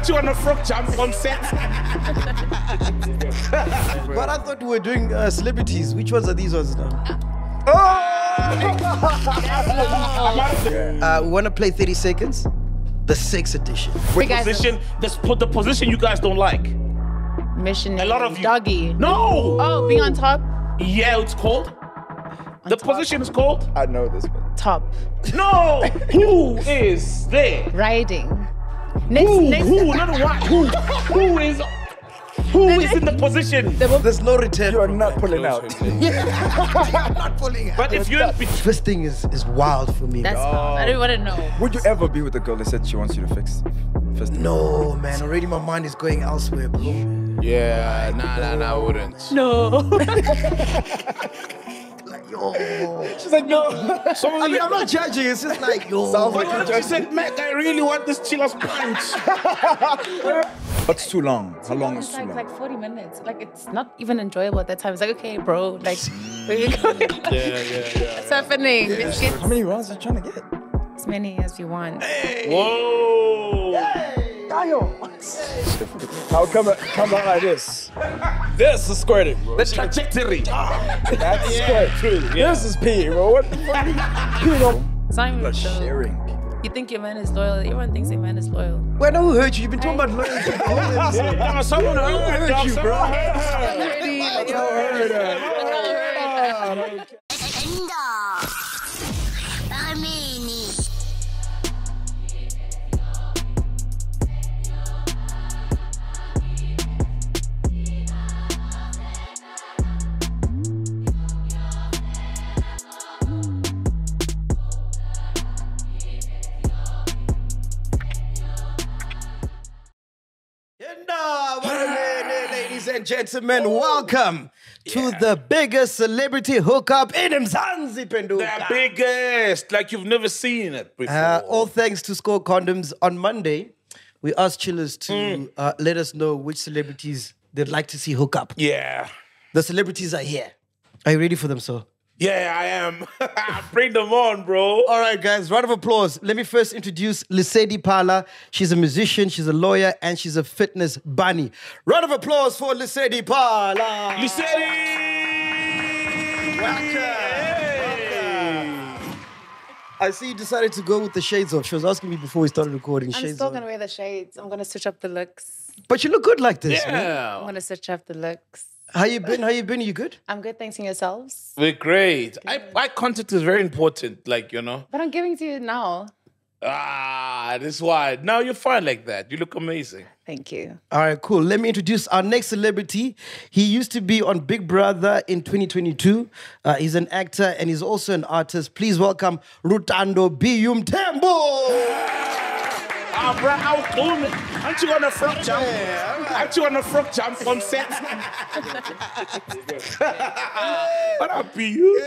catch you on a frog jump on set. But I thought we were doing celebrities. Which ones are these ones now? We want to play 30 seconds? The sex edition. The position you guys don't like. Missionary. A lot of you. Doggy. No! Oh, being on top? Yeah, it's called. The top. Position is called? I know this one. Top. No! Who is there? Riding. Who? Not what? Who is... Who is in the position? There's no return. You are not pulling out. I'm not pulling out. But if you're... This thing is wild for me. That's wild. I don't want to know. Would you ever be with a girl that said she wants you to fix? No, man. Already my mind is going elsewhere, bro. Yeah, nah, I wouldn't. No. Yo. She's like, no. I mean, I'm not judging. It's just like, yo. Sounds like you said, Mac, I really want this Chilla's Punch. That's too long. How long is too long? It's like 40 minutes. Like, it's not even enjoyable at that time. It's like, okay, bro. Like, where are you going? Yeah. What's happening? Yeah. How many rounds are you trying to get? As many as you want. Hey. Whoa. Hey. How come out like this? This is squirted, bro. The trajectory. That's squirted. Yeah. This is pee, bro. What the fuck? You know. It's not even sharing. You think your man is loyal? Everyone thinks your man is loyal. Well, no, who hurt you? You've been talking about loyalty. Someone hurt you, bro. Gentlemen, welcome to the biggest celebrity hookup in Mzanzi, Penduka. The biggest, like you've never seen it before. All thanks to Score Condoms. On Monday, we asked Chillers to let us know which celebrities they'd like to see hook up. Yeah. The celebrities are here. Are you ready for them, sir? Yeah, I am. Bring them on, bro. All right, guys, round of applause. Let me first introduce Lesedi Phala. She's a musician, she's a lawyer, and she's a fitness bunny. Round of applause for Lesedi Phala. Lesedi! Welcome. Hey. Welcome. I see you decided to go with the shades off. She was asking me before we started recording. I'm still going to wear the shades. I'm going to switch up the looks. But you look good like this. Yeah. Man. I'm going to switch up the looks. How you been? Are you good? I'm good, thanks to yourselves. We're great. Eye contact is very important, like, you know. But I'm giving to you now. Ah, that's why. Now you're fine like that. You look amazing. Thank you. All right, cool. Let me introduce our next celebrity. He used to be on Big Brother in 2022. He's an actor and he's also an artist. Please welcome Rutendo Biyum Tembo. Aren't you on a frog jump? Aren't you on a frog jump on set? What up, you?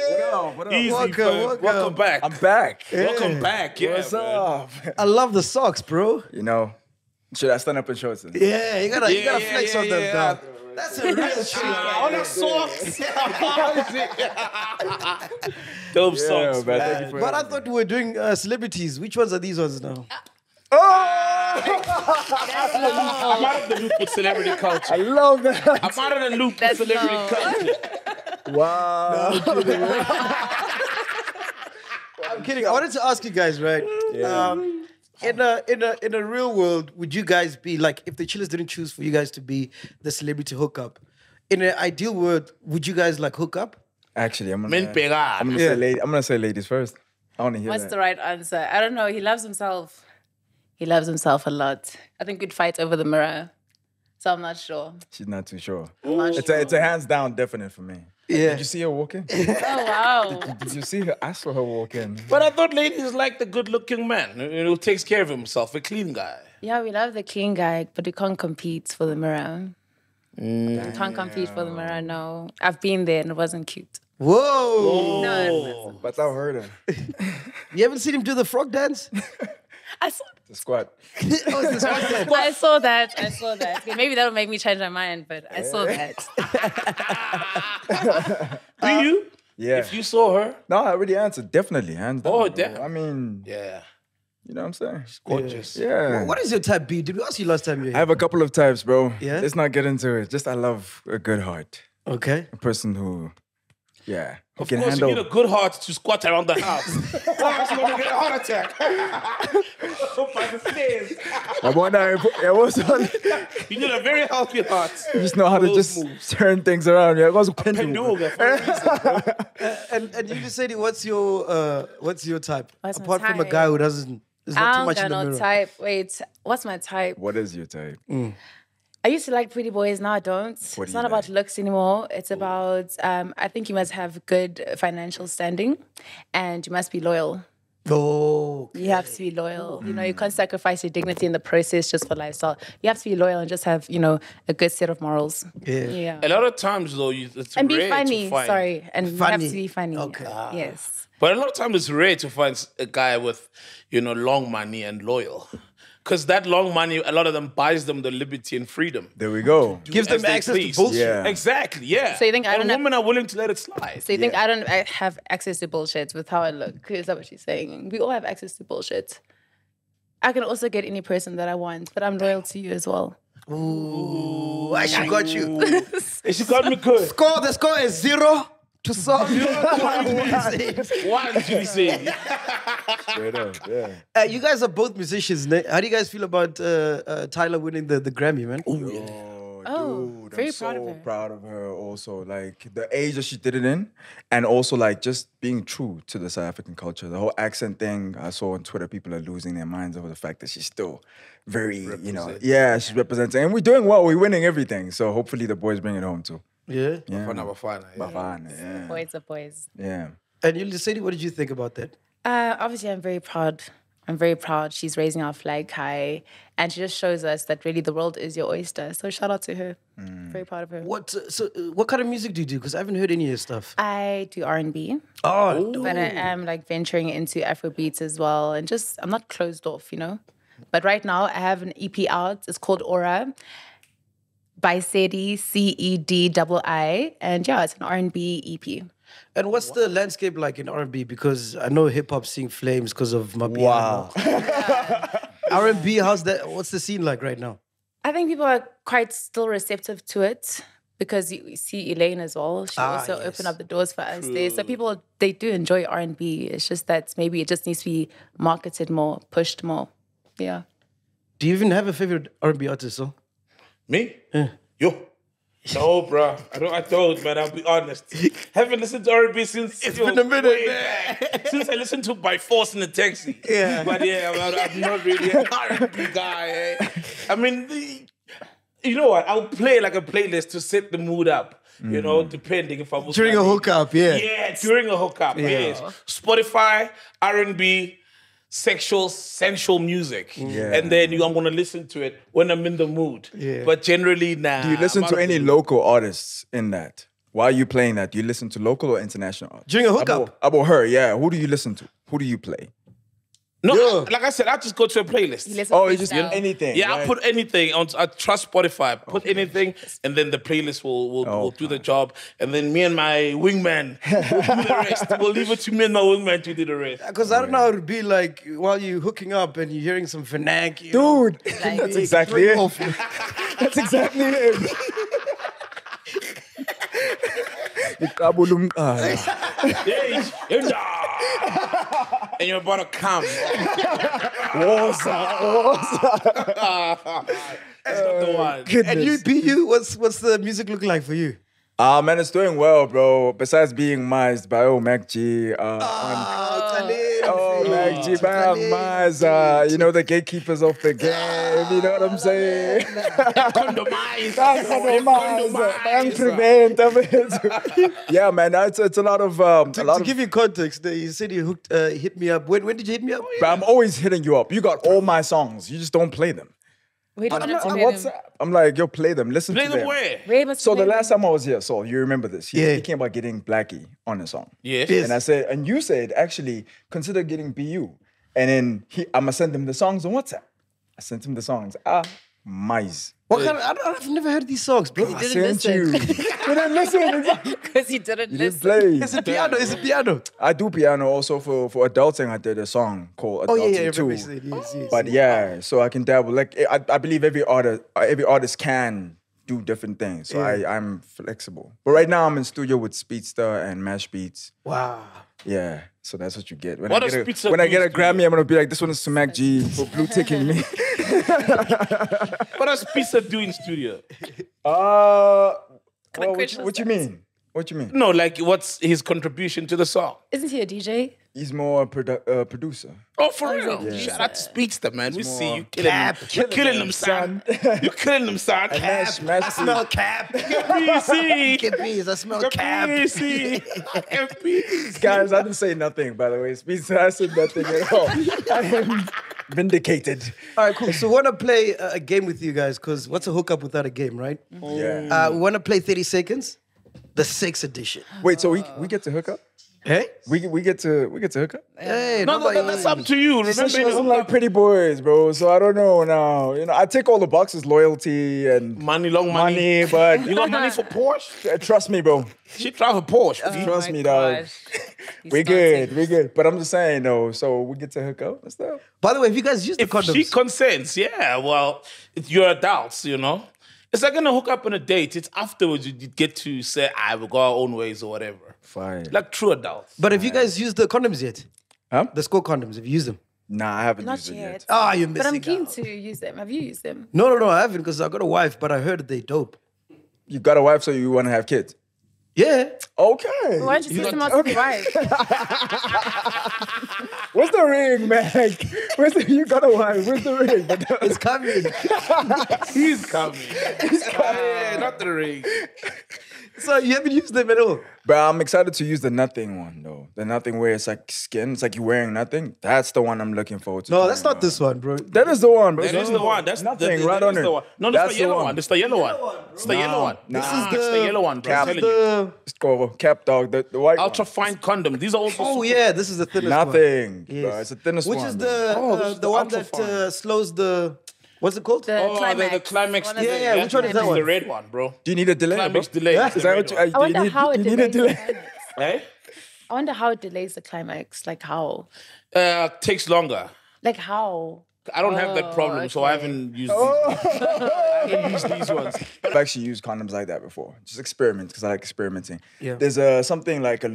What up? Easy, welcome back. I'm back. Yeah. Welcome back. Yeah, what's up? I love the socks, bro. You know, should I stand up and show it to them? Yeah, you gotta flex on them, dog. That's a real shit. On a socks. Dope socks, man. But I thought we were doing celebrities. Which ones are these ones now? Oh! I'm out of the loop with celebrity culture. I love that. I'm out of the loop with celebrity culture. Wow. No, I'm kidding. I wanted to ask you guys, right? Yeah. In a real world, would you guys be like, if the Chillers didn't choose for you guys to be the celebrity hookup, in an ideal world, would you guys like hook up? Actually, I'm gonna say ladies first. I want to hear that. What's the right answer? I don't know. He loves himself. He loves himself a lot. I think we'd fight over the mirror. So I'm not sure. She's not too sure. It's a hands down definite for me. Yeah. Did you see her walking? Oh, wow. Did you see her? I saw her walking. But I thought ladies like the good looking man who takes care of himself, a clean guy. Yeah, we love the clean guy, but we can't compete for the mirror. Mm. We can't compete for the mirror, no. I've been there and it wasn't cute. Whoa. No. But I've heard him. You haven't seen him do the frog dance? I saw the squat. Oh, the squat. I saw that. Okay, maybe that'll make me change my mind, but I saw that. Do you? Yeah. If you saw her? No, I already answered. Definitely. Hands down. Oh, definitely. I mean... Yeah. You know what I'm saying? She's gorgeous. Yeah. Well, what is your type B? Did we ask you last time you were here? I have a couple of types, bro. Yeah. Let's not get into it. Just I love a good heart. Okay. A person who, yeah. Of course, handle... you need a good heart to squat around the house. Why else you going to get a heart attack? Up by the stairs. You need a very healthy heart. You just know how to just turn things around. Yeah, Penduka. And you just said, what's your type? Apart from a guy who doesn't, is not too much in the mirror. I don't got no type. Wait, what's my type? What is your type? Mm. I used to like pretty boys, now I don't. It's not about looks anymore. It's about, I think you must have good financial standing and you must be loyal. Oh. Okay. You have to be loyal. Mm. You know, you can't sacrifice your dignity in the process just for lifestyle. You have to be loyal and just have, you know, a good set of morals. Yeah. Yeah. A lot of times, though, you have to be funny. Okay. Yes. But a lot of times it's rare to find a guy with, you know, long money and loyal. Because that long money, a lot of them buys them the liberty and freedom. There we go. Gives them access to bullshit. Yeah. Exactly, yeah. So you think women are willing to let it slide. So you think I don't have access to bullshit with how I look? Is that what she's saying? We all have access to bullshit. I can also get any person that I want, but I'm loyal to you as well. Ooh, she got you. She got me good. Score, the score is 0 to 1. 126. Straight up, yeah. You guys are both musicians. How do you guys feel about Tyler winning the Grammy, man? Ooh, yeah. Dude, I'm so proud of her also. Like, the age that she did it in, and also, like, just being true to the South African culture. The whole accent thing, I saw on Twitter, people are losing their minds over the fact that she's still very, you know, yeah, she's representing. And we're doing well. We're winning everything. So hopefully the boys bring it home, too. Yeah? Yeah. Bafana. Boys are boys. Yeah. And you, Lesedi, what did you think about that? Obviously, I'm very proud. I'm very proud. She's raising our flag high. And she just shows us that really the world is your oyster. So shout out to her. Mm. Very proud of her. What kind of music do you do? Because I haven't heard any of your stuff. I do R&B. Oh, no. But I am like venturing into Afrobeats as well. And just, I'm not closed off, you know. But right now, I have an EP out. It's called Aura. By Sedi, C-E-D-I-I. And yeah, it's an R&B EP. And what's the landscape like in R&B? Because I know hip-hop seeing flames because of my R&B, how's that? What's the scene like right now? I think people are quite still receptive to it because you see Elaine as well. She also opened up the doors for us there. So people, they do enjoy R&B. It's just that maybe it just needs to be marketed more, pushed more. Yeah. Do you even have a favorite R&B artist, though? Me? Yeah. Yo. No, bro. I don't, man. I'll be honest. Haven't listened to R&B since... It's been a minute, man. Since I listened to By Force in the Taxi. Yeah. But yeah, I'm not really an R&B guy. Eh? I mean, you know what? I'll play like a playlist to set the mood up. You know, depending if I was... During a hookup, yeah. Yeah, during a hookup, yes. Spotify, R&B... sensual music. Yeah. And then I'm going to listen to it when I'm in the mood. Yeah. But generally, nah. Do you listen to any local artists in that? Why are you playing that? Do you listen to local or international artists? During a hookup? About her, yeah. Who do you listen to? Who do you play? No, like I said, I just go to a playlist. You just put anything. Yeah, right? I put anything. I trust Spotify. Put anything, and then the playlist will do the job. And then me and my wingman will do the rest. We'll leave it to me and my wingman to do the rest. Because I don't know how it would be like while you're hooking up and you're hearing some Fnac. Dude, like, that's exactly it. That's exactly it. And you're about to come. That's not the one. Goodness. And you, BU, what's the music look like for you? Man, it's doing well, bro. Besides being mized by MacG. MacG, by mized. You know, the gatekeepers of the game. You know what I'm saying? Condomize. Yeah, man, it's a lot of... to give you context, you said you hit me up. When did you hit me up? Bro, I'm always hitting you up. You got all my songs. You just don't play them. I'm like, yo, play them. Listen to them. Play them where? So the last time I was here, so you remember this. He came about getting Blackie on a song. Yes. And I said, and you said, actually, consider getting BU. And then I'm going to send him the songs on WhatsApp. I sent him the songs. Mice. I've never heard these songs, bro. He didn't listen. Because he didn't listen. It's a piano. It's a piano. I do piano also for adulting. I did a song called Adulting 2. Yes. But yeah, so I can dabble. Like I believe every artist can do different things. So yeah. I'm flexible. But right now I'm in studio with Speedster and Mash Beats. Wow. Yeah. So that's what you get. When I get a Grammy, I'm gonna be like, this one is to MacG for blue ticking me. What does pizza do in studio? Well, what you mean? What you mean? No, like what's his contribution to the song? Isn't he a DJ? He's more a producer. Oh, for real? Yeah. Shout out to Speedster, man. We see you killing him. You're killing him, son. You're killing him, son. I smell cap. KPC. KPC. I smell cap. KPC. Guys, I didn't say nothing, by the way. Speedster, I said nothing at all. I am vindicated. All right, cool. So we want to play a game with you guys, because what's a hookup without a game, right? Oh. Yeah. We want to play 30 Seconds, the 6th edition. Wait, so we get to hook up? Hey, we get to hook up. Hey, no, that's up to you. Remember, she doesn't like pretty boys, bro. So I don't know now. You know, I take all the boxes: loyalty and money, long money. But you got money for Porsche? Trust me, bro. She drive a Porsche. Oh, trust me, dog. We're good. But I'm just saying, though. So we get to hook up and stuff. By the way, if you guys use the condoms, she consents. Yeah, well, you're adults, you know. It's like gonna hook up on a date. It's afterwards you get to say, "I will go our own ways" or whatever. Fine. Like true adults. But have you guys used the condoms yet? Huh? The Score Condoms. Have you used them? Nah, I haven't used them yet. Oh, you're missing out. But I'm keen to use them. Have you used them? No, I haven't, because I got a wife. But I heard they dope. You got a wife, so you want to have kids? Yeah. Okay. Well, why don't you system out to the wife? Where's the ring, man? You got a wife. Where's the ring? It's coming. He's coming. He's coming. Yeah, not the ring. So you haven't used them at all? But I'm excited to use the nothing one, though. The nothing where it's like skin. It's like you're wearing nothing. That's the one I'm looking forward to. No, that's not this one, bro. That is the one, bro. That is the one. That's nothing. Right on it. No, that's the yellow one. It's the yellow one. It's the yellow one. This is the yellow one, bro. I'm telling you. Cap dog. The white ultra fine condom. These are also. Oh yeah, this is the thinnest one. Nothing. Yes. Bro, it's the thinnest one. Which is the one that slows the... What's it called? The climax. Yeah. Which one is that one? The red one, bro. Do you need a delay? Climax delay. Yeah. I wonder how it delays. Eh? I wonder how it delays the climax. Like how? Takes longer. Like how? I don't have that problem, so I haven't used these. I haven't used these ones. I've actually used condoms like that before. Just experiment, because I like experimenting. Yeah. There's something like,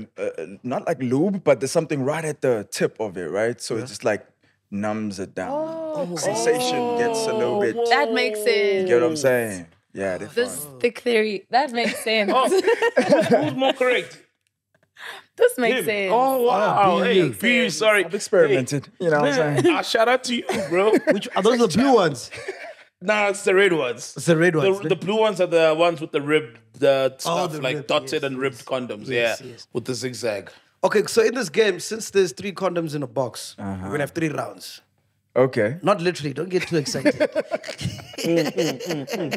not like lube, but there's something right at the tip of it, right? So it just like numbs it down. Oh. Sensation gets a little bit... That makes sense. You get what I'm saying? Yeah, this thick theory, that makes sense. Who's more correct? This makes sense. Oh, wow. Oh, hey, B, sorry. I've experimented. Hey. You know what I'm saying? Shout out to you, bro. Are those the blue ones? Nah, it's the red ones. It's the red ones. The blue ones are the ones with the ribbed stuff, like dotted and ribbed condoms. Yes, yeah, with the zigzag. Okay, so in this game, since there's 3 condoms in a box, we're going to have 3 rounds. Okay. Not literally. Don't get too excited.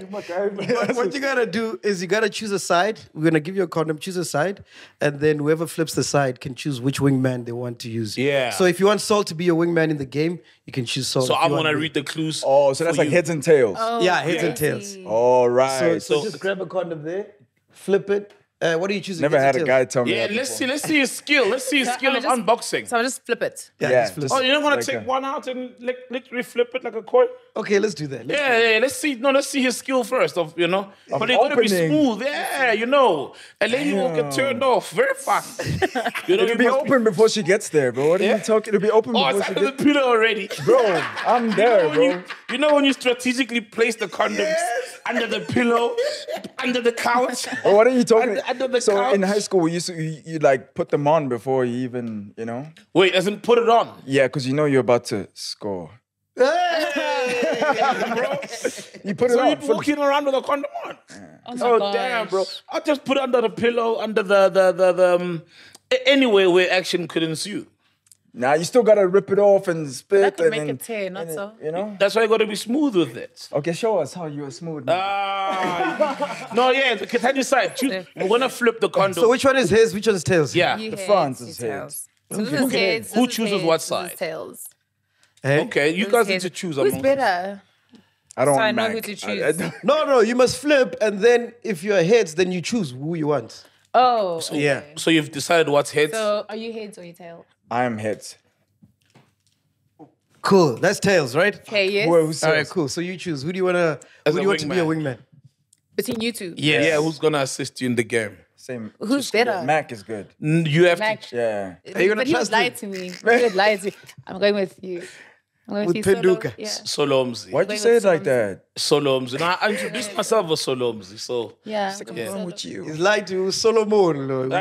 What you gotta do is you gotta choose a side. We're gonna give you a condom, choose a side, and then whoever flips the side can choose which wingman they want to use. Yeah. So if you want Sol to be your wingman in the game, you can choose Sol. So I want to read the clues. Oh, so that's like heads and tails. Oh, yeah, heads and tails. All right. So just grab a condom there, flip it. What are you choosing? Never had a guy tell me. Yeah, let's see his skill. Let's see his skill of unboxing. So I'll just flip it. Yeah. Oh, you're not gonna take one out and literally flip it like a coin? Okay, let's do that. Yeah. Let's see his skill first. But it's gonna be smooth. Yeah, you know. And then you will get turned off very fast. It'll be open before she gets there, bro. What are you talking? It'll be open before she gets there. Oh, it's under the pillow already, bro. I'm there, bro. You know when you strategically place the condoms under the pillow, under the couch. Oh, what are you talking? So in high school, we used to you like put them on before you even, you know. Wait, as in put it on? Yeah, because you know you're about to score. Hey, bro. You put it on. So you're walking around with a condom on. Yeah. Oh damn, bro! I just put it under the pillow, under the anywhere where action could ensue. Nah, you still gotta rip it off and spit. That could make it tear, not so. You know? That's why you gotta be smooth with it. Okay, show us how you are smooth. Because I decide. We're gonna flip the condom. So which one is his? Which one is tails? Yeah, the front is his. Okay, who chooses what side? Tails. Okay, you guys need to choose. Who's better? I don't want Mac. Who to choose. No, you must flip, and then if you're heads, then you choose who you want. Oh. So, okay. Yeah. So you've decided what's heads. So are you heads or your tail? I am heads. Cool. That's tails, right? Okay, yes. All right, cool. So you choose. Who do you want to be a wingman? Between you two? Yes. Yeah, who's going to assist you in the game? Same. Who's better? Mac is good. You have Mac. To. Yeah. Are you going to trust he lied to me. I'm going with you. With Penduka. Solomzi. Why'd you say it like that? Solomzi. No, I introduced myself as Solomzi, so... Yeah. What's wrong with you? He's lied to Solomon.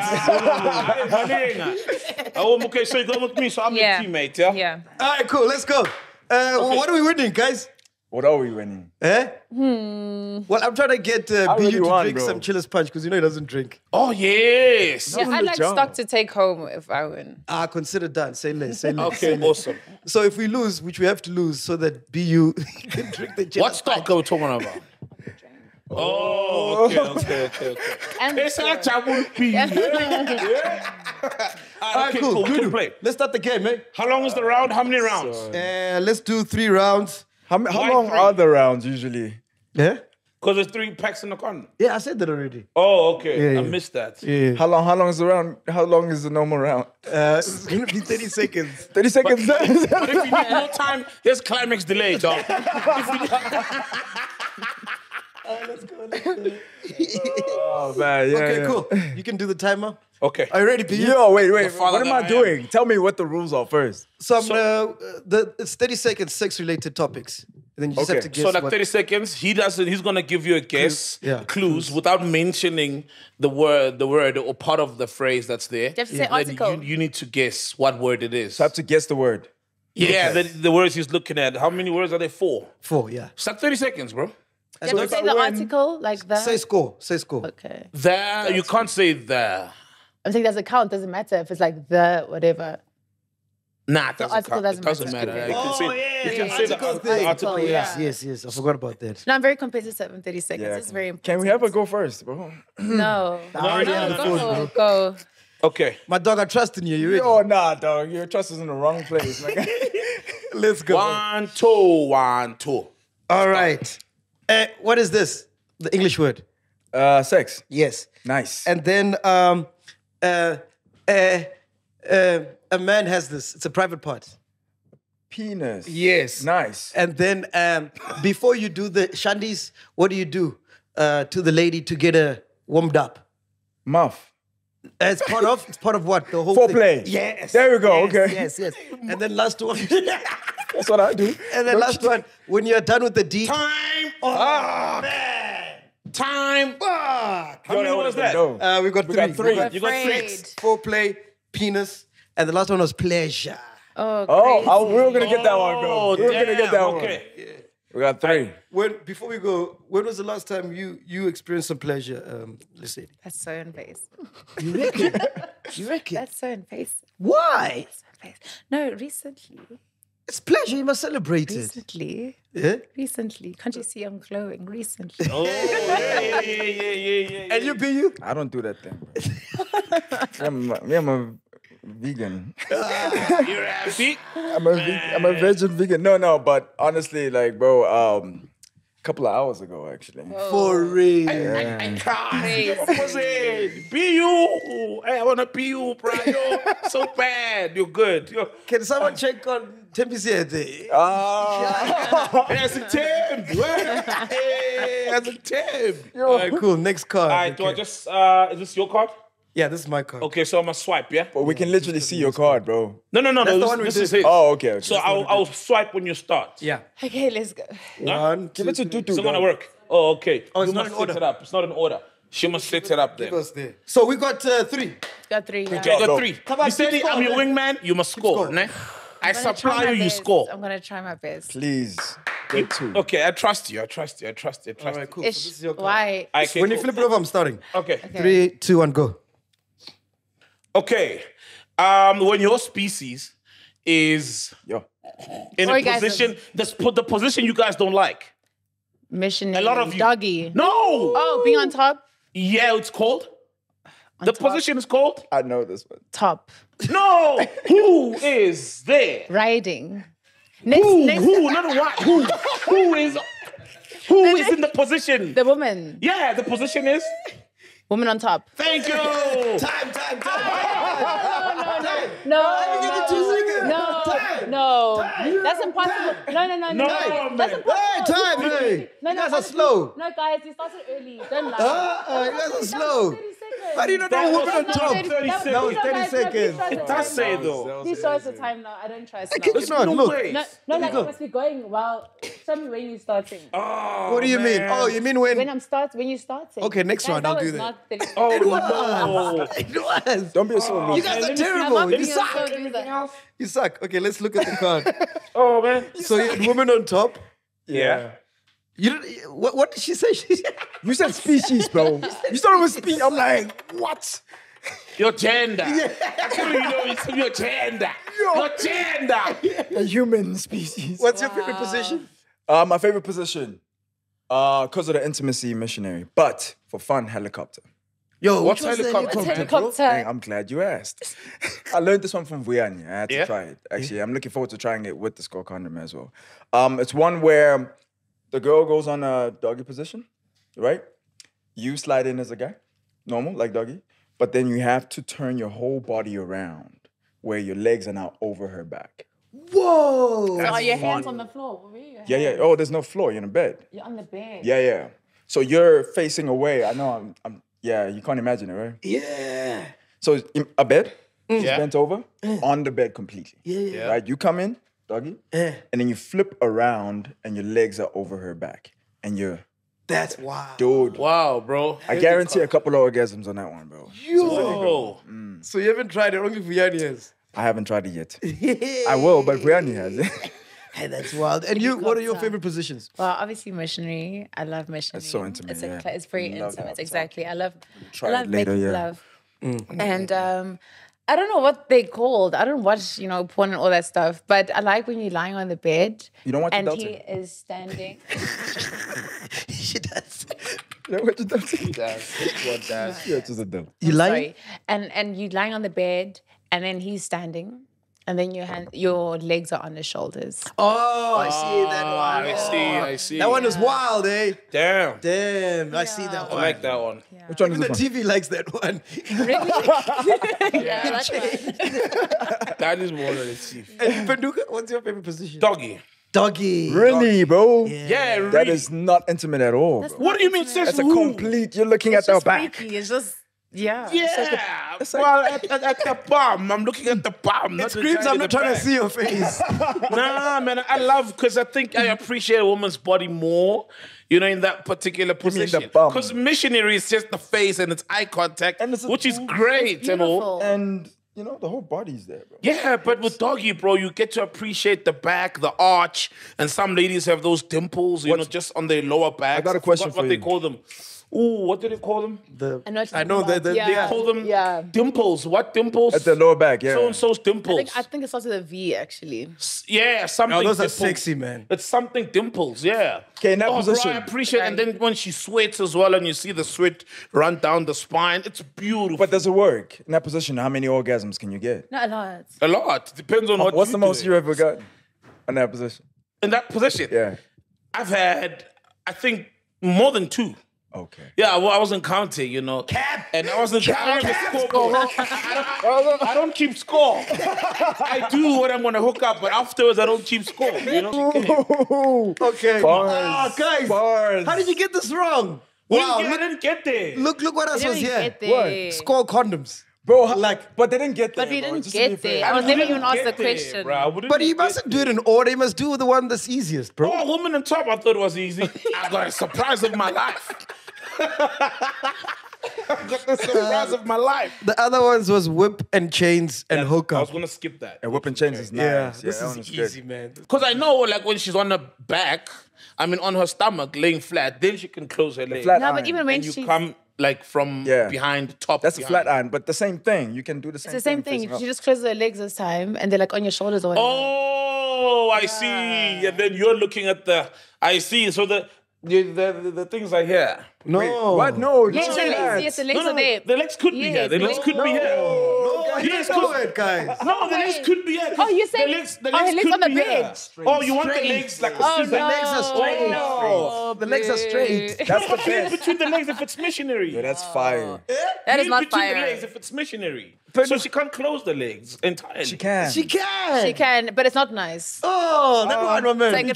Okay, so you go with me, so I'm your teammate, yeah? Yeah. All right, cool, let's go. What are we winning, guys? What are we winning? Eh? Well, I'm trying to get Biyu to drink some Chilla's Punch because you know he doesn't drink. Oh, yes. Yeah, I'd like stock to take home if I win. Ah, consider done. Say less. Say less. Okay, awesome. So if we lose, which we have to lose so that Biyu can drink the Chilla's Punch. What stock are we talking about? Oh, okay. All right, cool. Good play. Let's start the game, eh? How long is the round? How many rounds? Let's do 3 rounds. How long are the rounds usually? Yeah? Because there's 3 packs in the corner. Yeah, I said that already. Oh, okay. Yeah, I missed that. Yeah. How long is the round? How long is the normal round? It's going to be 30 seconds. 30 seconds? But if you need more time, there's climax delay, dog. Let's go. Oh, man. Yeah, okay, cool. You can do the timer. Okay. Are you ready, P? Yo, wait. What am I doing? Tell me what the rules are first. It's 30 seconds, sex-related topics. And then you just have to guess. So, like, what... 30 seconds, he's going to give you a guess, clues, without mentioning the word or part of the phrase that's there. You have to say article. You need to guess what word it is. So I have to guess the word. Yeah, the words he's looking at. How many words are there? 4? 4, yeah. It's like 30 seconds, bro. Can you say the article like that? Say score. Say score. Okay. There. You can't say there. I'm saying doesn't count. Doesn't matter if it's like the whatever. Nah, it doesn't count. It doesn't matter. You can say the article. Yes. I forgot about that. No, I'm very competitive in 30 seconds. Yeah, it's very important. Can we have a go first, bro? No. Go. Okay. My dog, I trust in you. Oh, nah, dog. Your trust is in the wrong place. Let's go. 1, 2, 1, 2. All right. What is this? The English word? Sex. Yes. Nice. And then a man has this. It's a private part. Penis. Yes. Nice. And then before you do the shandies, what do you do to the lady to get her warmed up? Muff. It's part of what? The whole foreplay. Yes. There we go. Yes, okay. Yes. And then last one. That's what I do. And then last one, when you're done with the D. Time. Oh, man. Time. Fuck. How many was that? We got 3. You got 6. Foreplay, penis, and the last one was pleasure. Oh, crazy. Oh, we were going to get that one, bro. We were going to get that one. Yeah. We got 3. Before we go, when was the last time you experienced some pleasure, Lesedi? That's so invasive. You reckon? That's so invasive. Why? No, recently. It's pleasure, you must celebrate it. Yeah? Recently. Can't you see I'm glowing? Recently. Oh, yeah. And you, Biyu? I don't do that thing, bro. I'm a vegan. You're a vegan? I'm a virgin vegan. No, but honestly, like, bro, a couple of hours ago, actually. Whoa. For real. I can't. What was it? Biyu. I want to Biyu, bro. You're so bad. You're good. Can someone check on... Tembi as a Temb. All right, cool. Next card. All right, do I just? Is this your card? Yeah, this is my card. Okay, so I'm gonna swipe, yeah. But we can literally see your card, bro. No. That's the one we did. Oh, okay. So I'll swipe when you start. Yeah. Okay, let's go. 1, 2. Give it to Tutu. It's not gonna work. Oh, okay. Oh, it's not an order. It's not an order. She must set it up there. So we got 3. Got 3. Okay, got 3. You said I'm your wingman. You must score, ne? I supply you, score. I'm going to try my best. Please. Okay, I trust you. All right, cool. So this is your call. Why? When you flip it over, I'm starting. Okay. 3, 2, 1, go. Okay. When your species is in a position, the position you guys don't like. Missionary. A lot of you. Doggy. No! Oh, being on top? Yeah, it's called. The position is called? I know this one. Top. No! Who is there? Riding. Who? Not what? Who is Who is in the position? The woman. Yeah, the position is? Woman on top. Thank you. Time. No. That's impossible. No. That's impossible. No, guys are slow. No, guys, you started early. Don't lie. You guys are slow. How do you not know woman on top? 30 seconds. That was 30 seconds. It does say though. He shows the time now. I don't trust. It's not. Look. No, like it must be going well. Tell me when you're starting. Oh, what do you mean? Oh, you mean when? When you starting. Okay, next round I'll do that. Oh no! It was. Don't be so mean. You guys are terrible. You suck. You suck. Okay, let's look at the card. Oh man. So you had woman on top. Yeah. You didn't, what did she say? You said species, bro. You started with species. I'm like, what? Your gender. Yeah. Your gender. Your gender. The human species. What's your favorite position? My favorite position, because of the intimacy, missionary. But for fun, helicopter. Yo, what's helicopter? Dang, I'm glad you asked. I learned this one from Vuyani. I had to try it. Actually, I'm looking forward to trying it with the Score Condom as well. It's one where the girl goes on a doggy position, right? You slide in as a guy, normal, like doggy. But then you have to turn your whole body around where your legs are now over her back. Whoa! So are your hands on the floor? Yeah. Oh, there's no floor. You're in a bed. You're on the bed. Yeah. So you're facing away. I know yeah, you can't imagine it, right? Yeah. So a bed, she's bent over, on the bed completely. Yeah. Right? You come in, doggy, and then you flip around and your legs are over her back. And you're... That's wild. Dude. Wow, bro. I guarantee a couple of orgasms on that one, bro. Yo! So you haven't tried it, only Vuyani has? I haven't tried it yet. I will, but Vuyani has it. Hey, that's wild. And you, what are your favorite positions? Well, obviously missionary. I love missionary. It's so intimate. It's very intimate, exactly. I love making love. Mm. And I don't know what they're called. I don't watch, porn and all that stuff. But I like when you're lying on the bed. You don't watch Adulting? And he is standing. She does. You don't watch Adulting? She does. What does? Yeah, just Adulting. You lying? And you're lying on the bed, and then he's standing. And then your legs are on his shoulders. Oh, I see that one. I see. That one is wild, eh? Damn, yeah. I see that one. I like that one. Yeah. Which one is the TV likes that one. Really? Yeah, that's right. That is more than a TV. And Penduka, what's your favorite position? Doggy. Really, bro? Yeah, really. That is not intimate at all. What do you mean, sis? That's a complete, you're looking at their back. It's just... Yeah. At the bum. I'm looking at the bum. It screams, I'm not trying to see your face. Nah, man, I love, because I think I appreciate a woman's body more, in that particular position. Because missionary is just the face and it's eye contact, and which is great. And the whole body's there, bro. Yeah, but with doggy, bro, you get to appreciate the back, the arch, and some ladies have those dimples, just on their lower back. I got a question for you. What they call them. Ooh, what do they call them? They call them dimples. What dimples? At the lower back, yeah. So-and-so's dimples. I think it's also the V, actually. Yeah, something. No, those are sexy, man. It's something dimples, yeah. Okay, in that position. Bro, I appreciate it. And then when she sweats as well and you see the sweat run down the spine, it's beautiful. But does it work? In that position, how many orgasms can you get? Not a lot. A lot. Depends on what what's the most you ever got in that position? In that position? Yeah. I've had, I think, more than two. Okay. Yeah, well, I wasn't counting, Cap! And I wasn't trying to score. I don't keep score. I do what I'm going to hook up, but afterwards I don't keep score, Okay. Bars. Guys, bars. How did you get this wrong? Wow, I didn't get there. Look what else was here. What? Score Condoms. Bro, but they didn't get there. But we didn't get there. I was never even asked the question. But he mustn't do it in order. He must do the one that's easiest, bro. Oh, woman on top, I thought it was easy. I got a surprise of my life. I got the surprise of my life. The other ones was whip and chains and hookup. I was going to skip that. And whip and chains is nice. Yeah, this is easy, man. Because I know, when she's on her back, on her stomach, laying flat, then she can close her legs. No, but even when she... from behind, top. That's behind. A flat iron, but the same thing. You can do the same thing. It's the same thing. You just close their legs this time and they're on your shoulders. Or I see. And then you're looking at the, I see. So the things are here. No. Wait, what? No. Yes, the legs are there. The legs could be here. The legs could be here. No. Yes, it, guys. No, the legs could be it. Oh, you said the legs on the bridge. Oh, you want the legs like a scissor? The legs are straight. No, the legs are straight. That's the best. Between the legs if it's missionary. That's fire. That is not fire. Between the legs if it's missionary. So she can't close the legs entirely. She can. She can. She can, but it's not nice. Oh, never mind, my man. Take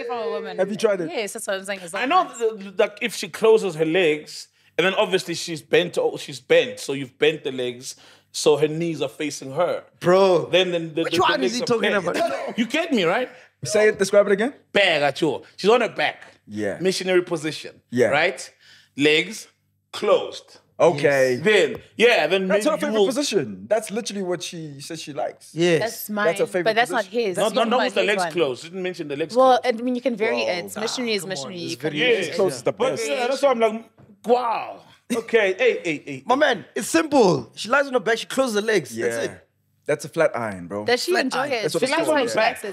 it from a woman. Have you tried it? Yes, that's what I'm saying. I know that if she closes her legs, and then obviously she's bent, so you've bent the legs, so her knees are facing her. Bro. Which one is he talking about? You get me, right? Say it, describe it again. She's on her back. Yeah. Missionary position. Yeah. Right? Legs closed. Okay. Yes. Then that's her favorite position. That's literally what she says she likes. Yes. That's mine. That's her favorite position. Not his. No, with the legs closed. She didn't mention the legs closed. Well, I mean, you can vary it. Missionary is missionary. You can vary it. Close is the best. But, yeah, that's why I'm like, wow. Okay. Hey. My man, it's simple. She lies on her back. She closes her legs. Yeah. That's it. That's a flat iron, bro. Does she enjoy it? She lies on her back.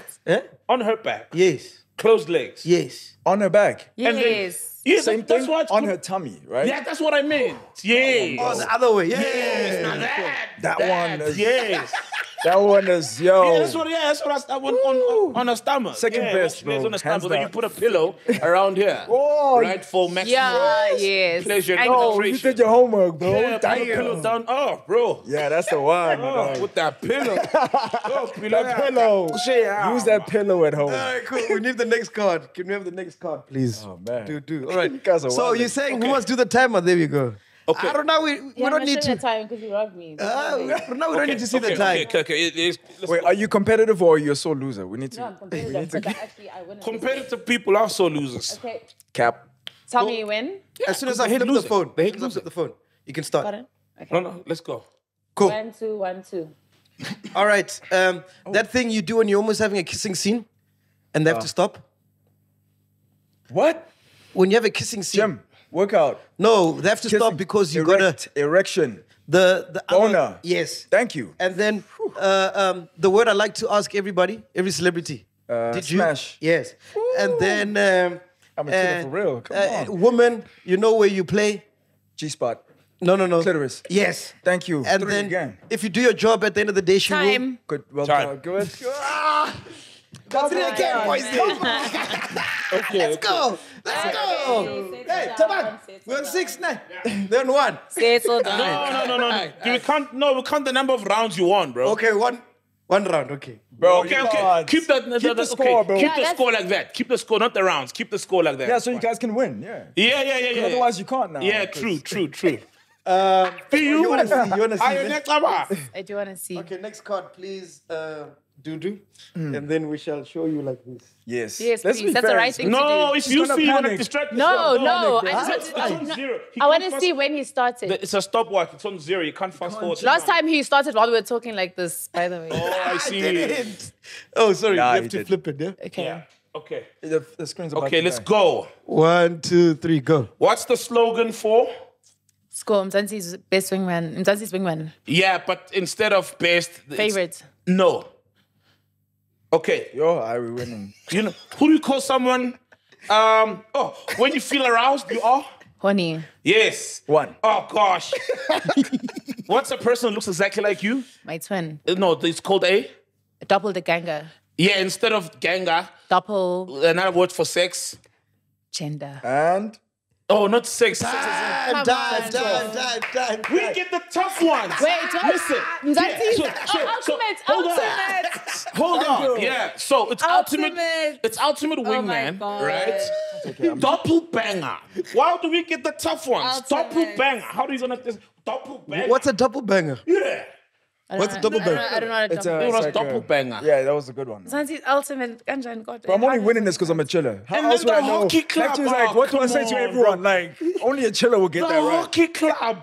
On her back. Yes. Closed legs. Yes. On her back. Yes. Yeah, same thing on her tummy, right? Yeah, that's what I meant. Yeah. Oh, the other way. Yeah. Yes. Now that one is... Yes. That one is, yo. Yeah, that's what that one on her stomach. Second best, bro. On her stomach. Then you put a pillow around here. Oh. Right? For maximum pleasure. No, you did your homework, bro. Yeah, put a pillow down. Oh, bro. Yeah, that's the one. Oh, with that pillow. Pillow. Use that pillow at home. All right, cool. We need the next card. Can we have the next card, please? Oh, man. Dude. All right. You guys are so wilding. You're saying who must do the timer? There we go. Okay. I don't know. We don't need to. The time because you robbed me. We don't need to see the time. Okay. Wait, are you competitive or you're sore loser? We need to. No, I'm competitive. Competitive people are sore losers. Okay. Cap. Tell me you win. Yeah, as soon as I hit the phone, you can start. Pardon? Okay. No, let's go. Cool. 1, 2, 1, 2. All right. That thing you do when you're almost having a kissing scene, and they have to stop. What? When you have a kissing scene. Gym. Workout. No, they have to stop because you got a erection. The owner. Yes. Thank you. And then the word I like to ask everybody, every celebrity. Did you? Smash. Yes. Ooh. And then I'm a killer for real. Come on. Woman, you know where you play? G-spot. No. Clitoris. Yes. Thank you. And then if you do your job at the end of the day, she will. Good. Well done. Good. That's it again, boys. Okay, Let's go. Hey, Tabak. We're on 6 now. Yeah. Then 1. Settle down. No. We count the number of rounds you won, bro. Okay, one round. Okay, bro. Okay. Keep the score, bro. Keep the score like that. Keep the score, not the rounds. Keep the score like that. Yeah, so you guys can win. Yeah. Otherwise, you can't now. Yeah, true. You want to see? I do want to see. Okay, next card, please. And then we shall show you like this. Yes, please. That's the right thing to do. No, if you see, you want to distract me. No. I want to see when he started. It's a stopwatch. It's on 0. You can't fast forward. Last time he started while we were talking like this, by the way. Oh, I see. Oh, sorry. Nah, you have to flip it, yeah? Okay. Yeah. Okay. The screen's about to die. Let's go. 1, 2, 3, go. What's the slogan for? Score. Mzanzi's best wingman. Mzanzi's wingman. Yeah, but instead of best... Favorite. No. Okay. Yo, are we winning? You know, who do you call someone? When you feel aroused, you are? Horny. Yes. 1. Oh, gosh. What's a person who looks exactly like you? My twin. No, it's called a doppelganger. Yeah, instead of ganger. Doppel. Another word for sex. Gender. And? Oh, not sex. Time. We get the tough ones. Wait, listen. Hold on. Yeah. So it's ultimate. It's ultimate wingman, right? Okay, doppelbanger. Why do we get the tough ones? Doppelbanger. How do you gonna this? Doppelbanger. What's a doppelbanger? Yeah. What's a doppelbanger? I don't know what it was doppelbanger. Yeah, that was a good one. Zanzi's ultimate. But I'm only winning this because I'm a chiller. How and else would I know? Hockey club. Like, what do I say to everyone? Bro. Like, only a chiller will get that right. Hockey club.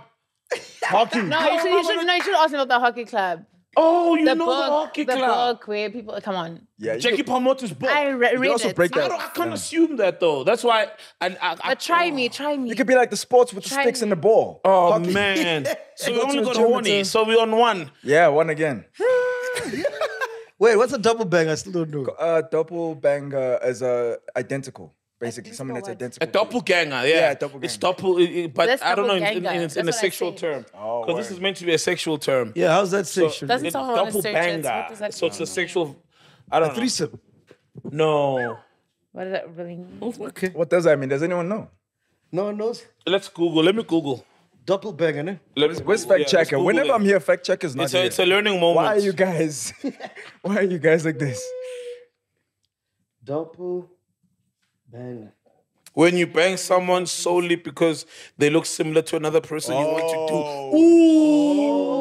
Hockey. No, you should ask him about the hockey club. Oh, you know the hockey club. The book where people, come on. Yeah, Jackie Palmotto's book. I read it. I can't assume that though. That's why. But try me. You could be like the sports with the sticks and the ball. Oh, hockey. Man. So we only got horny, so we're on 1. Yeah, 1 again. Wait, what's a doppelbanger? I still don't know. Doppelbanger is identical. basically someone that's identical. A doppelganger, yeah. Yeah, a doppelganger. It's doppel, but that's I don't know in a sexual term. Because this is meant to be a sexual term. Yeah, how's that sexual? Doesn't sound doppelganger. So it's a sexual. I don't know. A threesome. No. What does that really mean? Okay. What does that mean? Does anyone know? No one knows. Let's Google. Let me Google. Doppelganger, eh? Where's fact checker? Whenever I'm here, fact checker is not here. It's a learning moment. Why are you guys? Why are you guys like this? Doppelganger. When you bang someone solely because they look similar to another person you want to do. Ooh.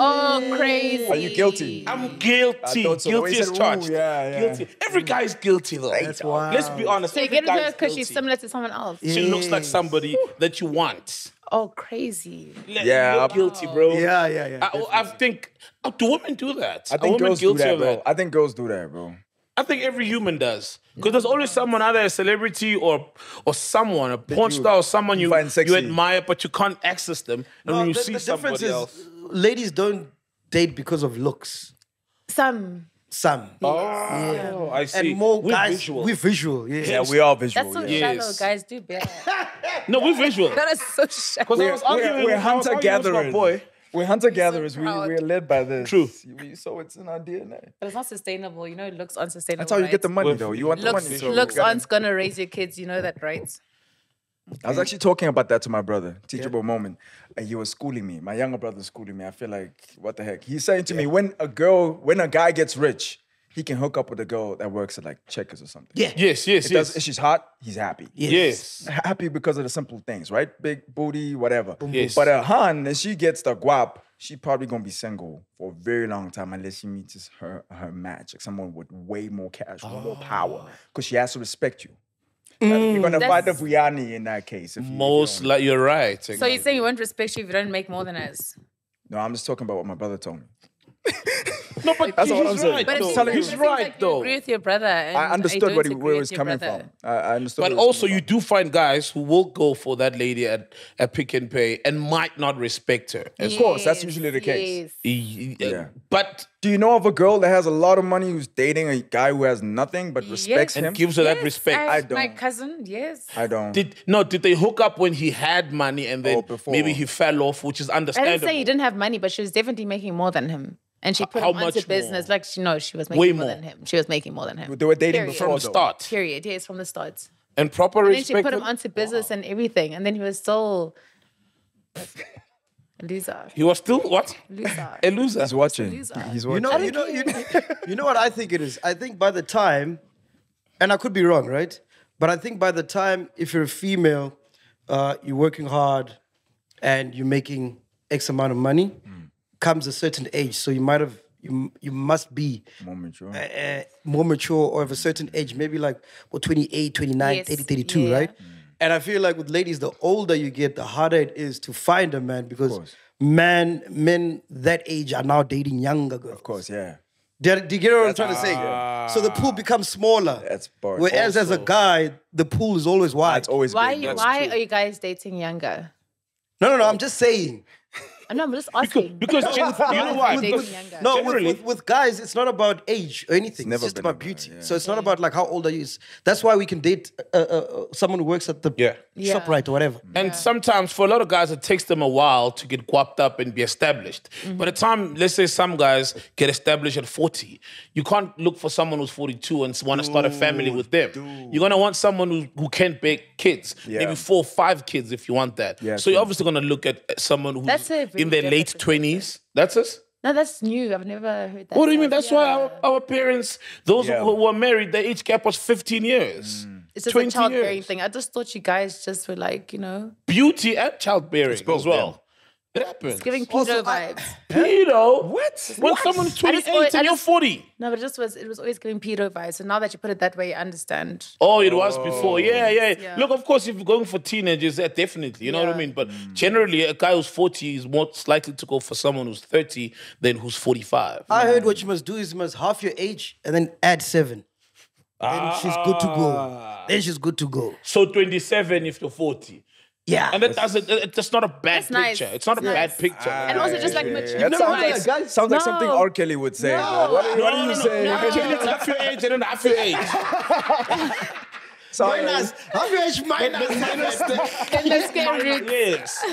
Oh, crazy. Are you guilty? I'm guilty. So. Guilty as charged. Yeah, yeah. Guilty. Every guy is guilty though. That's wild. Let's be honest. So you get into her because she's similar to someone else. Yes. She looks like somebody that you want. Oh, crazy. Yeah. I'm guilty, bro. Yeah, yeah, yeah. I think, do women do that? I think girls do that, bro. I think girls do that, bro. I think every human does. Because there's always someone, either a celebrity or someone, a porn star or someone you admire, but you can't access them. And when you see somebody else. Ladies don't date because of looks. Some. Oh, yeah. I see. And more guys, visual. We're visual. Yeah, yeah, we are visual. That's so shallow, guys do better. No, we're visual. That is so shallow. Because I was arguing with my boy. We're hunter-gatherers. So we're led by this. True. So it's in our DNA. But it's not sustainable. You know, it looks unsustainable. That's how you get the money, though. You want the money. So looks aren't going to raise your kids. You know that, right? Okay. I was actually talking about that to my brother. Teachable moment. And he was schooling me. My younger brother was schooling me. I feel like, what the heck? He's saying to me, when a guy gets rich, he can hook up with a girl that works at like Checkers or something. Yeah. Yes. If she's hot, he's happy. Yes. Happy because of the simple things, right? Big booty, whatever. Yes. But a hun, if she gets the guap, she probably gonna be single for a very long time unless she meets her match, like someone with way more cash, more power, because she has to respect you. You're gonna find the Vuyani in that case. You're right. Exactly. So you say you won't respect you if you don't make more than us? No, I'm just talking about what my brother told me. No, but that's what I'm saying. But he's right, like though. You agree with your brother. I understood where he was coming from. I understood. But also, you do find guys who will go for that lady at Pick and Pay and might not respect her. Of course, that's usually the case. Yeah. But do you know of a girl that has a lot of money who's dating a guy who has nothing but respects him? And gives her that respect. I don't. My cousin, I don't. Did they hook up when he had money and then maybe he fell off, which is understandable. I didn't say he didn't have money, but she was definitely making more than him. And she put him onto business. More? Like, she was making more than him. She was making more than him. They were dating from the start. Period. Yes, from the start. And proper respect. And then she put him onto business and everything. And then he was still a loser. He was still what? Loser. A loser. He's watching. He's watching. You know what I think it is? I think by the time, and I could be wrong, right? But I think by the time, if you're a female, you're working hard and you're making X amount of money, comes a certain age, so you must be more mature, or of a certain age, maybe like 28, 29, 30, 32, right? And I feel like with ladies, the older you get, the harder it is to find a man, because men that age are now dating younger girls. Of course, yeah. Do you get what I'm trying to say? So the pool becomes smaller. That's boring. Whereas as a guy, the pool is always wide. It's always why are you guys dating younger? No, I'm just saying. No, I'm just asking. Because you know why? No, with guys, it's not about age or anything. It's just about beauty. So it's not about like how old are you. That's why we can date someone who works at the shop, right, or whatever. And sometimes for a lot of guys, it takes them a while to get guapped up and be established. By the time, let's say some guys get established at 40, you can't look for someone who's 42 and want to start a family with them. You're going to want someone who can bear kids, maybe 4 or 5 kids if you want that. So you're obviously going to look at someone who's... in their late 20s. That's us? No, that's new. I've never heard that. What do you mean? That's why our parents, those who were married, their age gap was 15 years. It's just a childbearing thing. I just thought you guys just were like, you know. Beauty and childbearing as well. It happens. It's giving pedo vibes. Pedo? What? When someone's 28 and you're 40. No, but it was always giving pedo vibes. So now that you put it that way, you understand. Oh, it was before. Yeah. Look, of course, if you're going for teenagers, definitely. You know what I mean? But generally, a guy who's 40 is more likely to go for someone who's 30 than who's 45. I heard what you must do is you must half your age and then add 7. Then she's good to go. So 27 if you're 40. Yeah. And that's not a bad picture. Nice. It's not a bad picture. And also just like mature. Sounds like something R. Kelly would say. No. What do you say? Half your age and then half your age. minus, average minus the scale. Yes.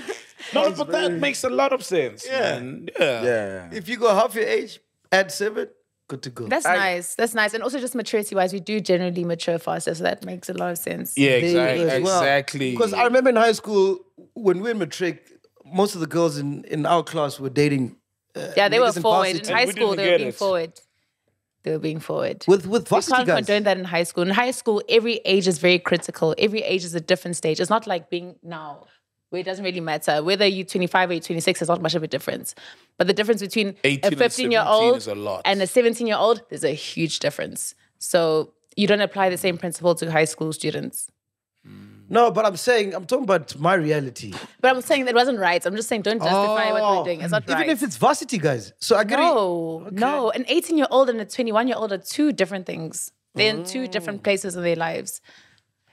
No, but that makes a lot of sense. Yeah. Yeah. If you go half your age, add 7, good to go. That's nice. That's nice. And also just maturity-wise, we do generally mature faster, so that makes a lot of sense. Yeah, exactly. Because I remember in high school, when we were in matric, most of the girls in our class were dating. Yeah, they were forward. In high school, they were being forward. They were being forward. With varsity guys. You can't condone that in high school. In high school, every age is very critical. Every age is a different stage. It's not like being now, where it doesn't really matter. Whether you're 25 or you're 26, there's not much of a difference. But the difference between a 15-year-old and a 17-year-old, there's a huge difference. So you don't apply the same principle to high school students. No, but I'm talking about my reality. But I'm saying that wasn't right. I'm just saying don't justify what we're doing. It's not right. Even if it's varsity, guys. So I agree. No, okay. No. An 18-year-old and a 21-year-old are two different things. They're in two different places in their lives.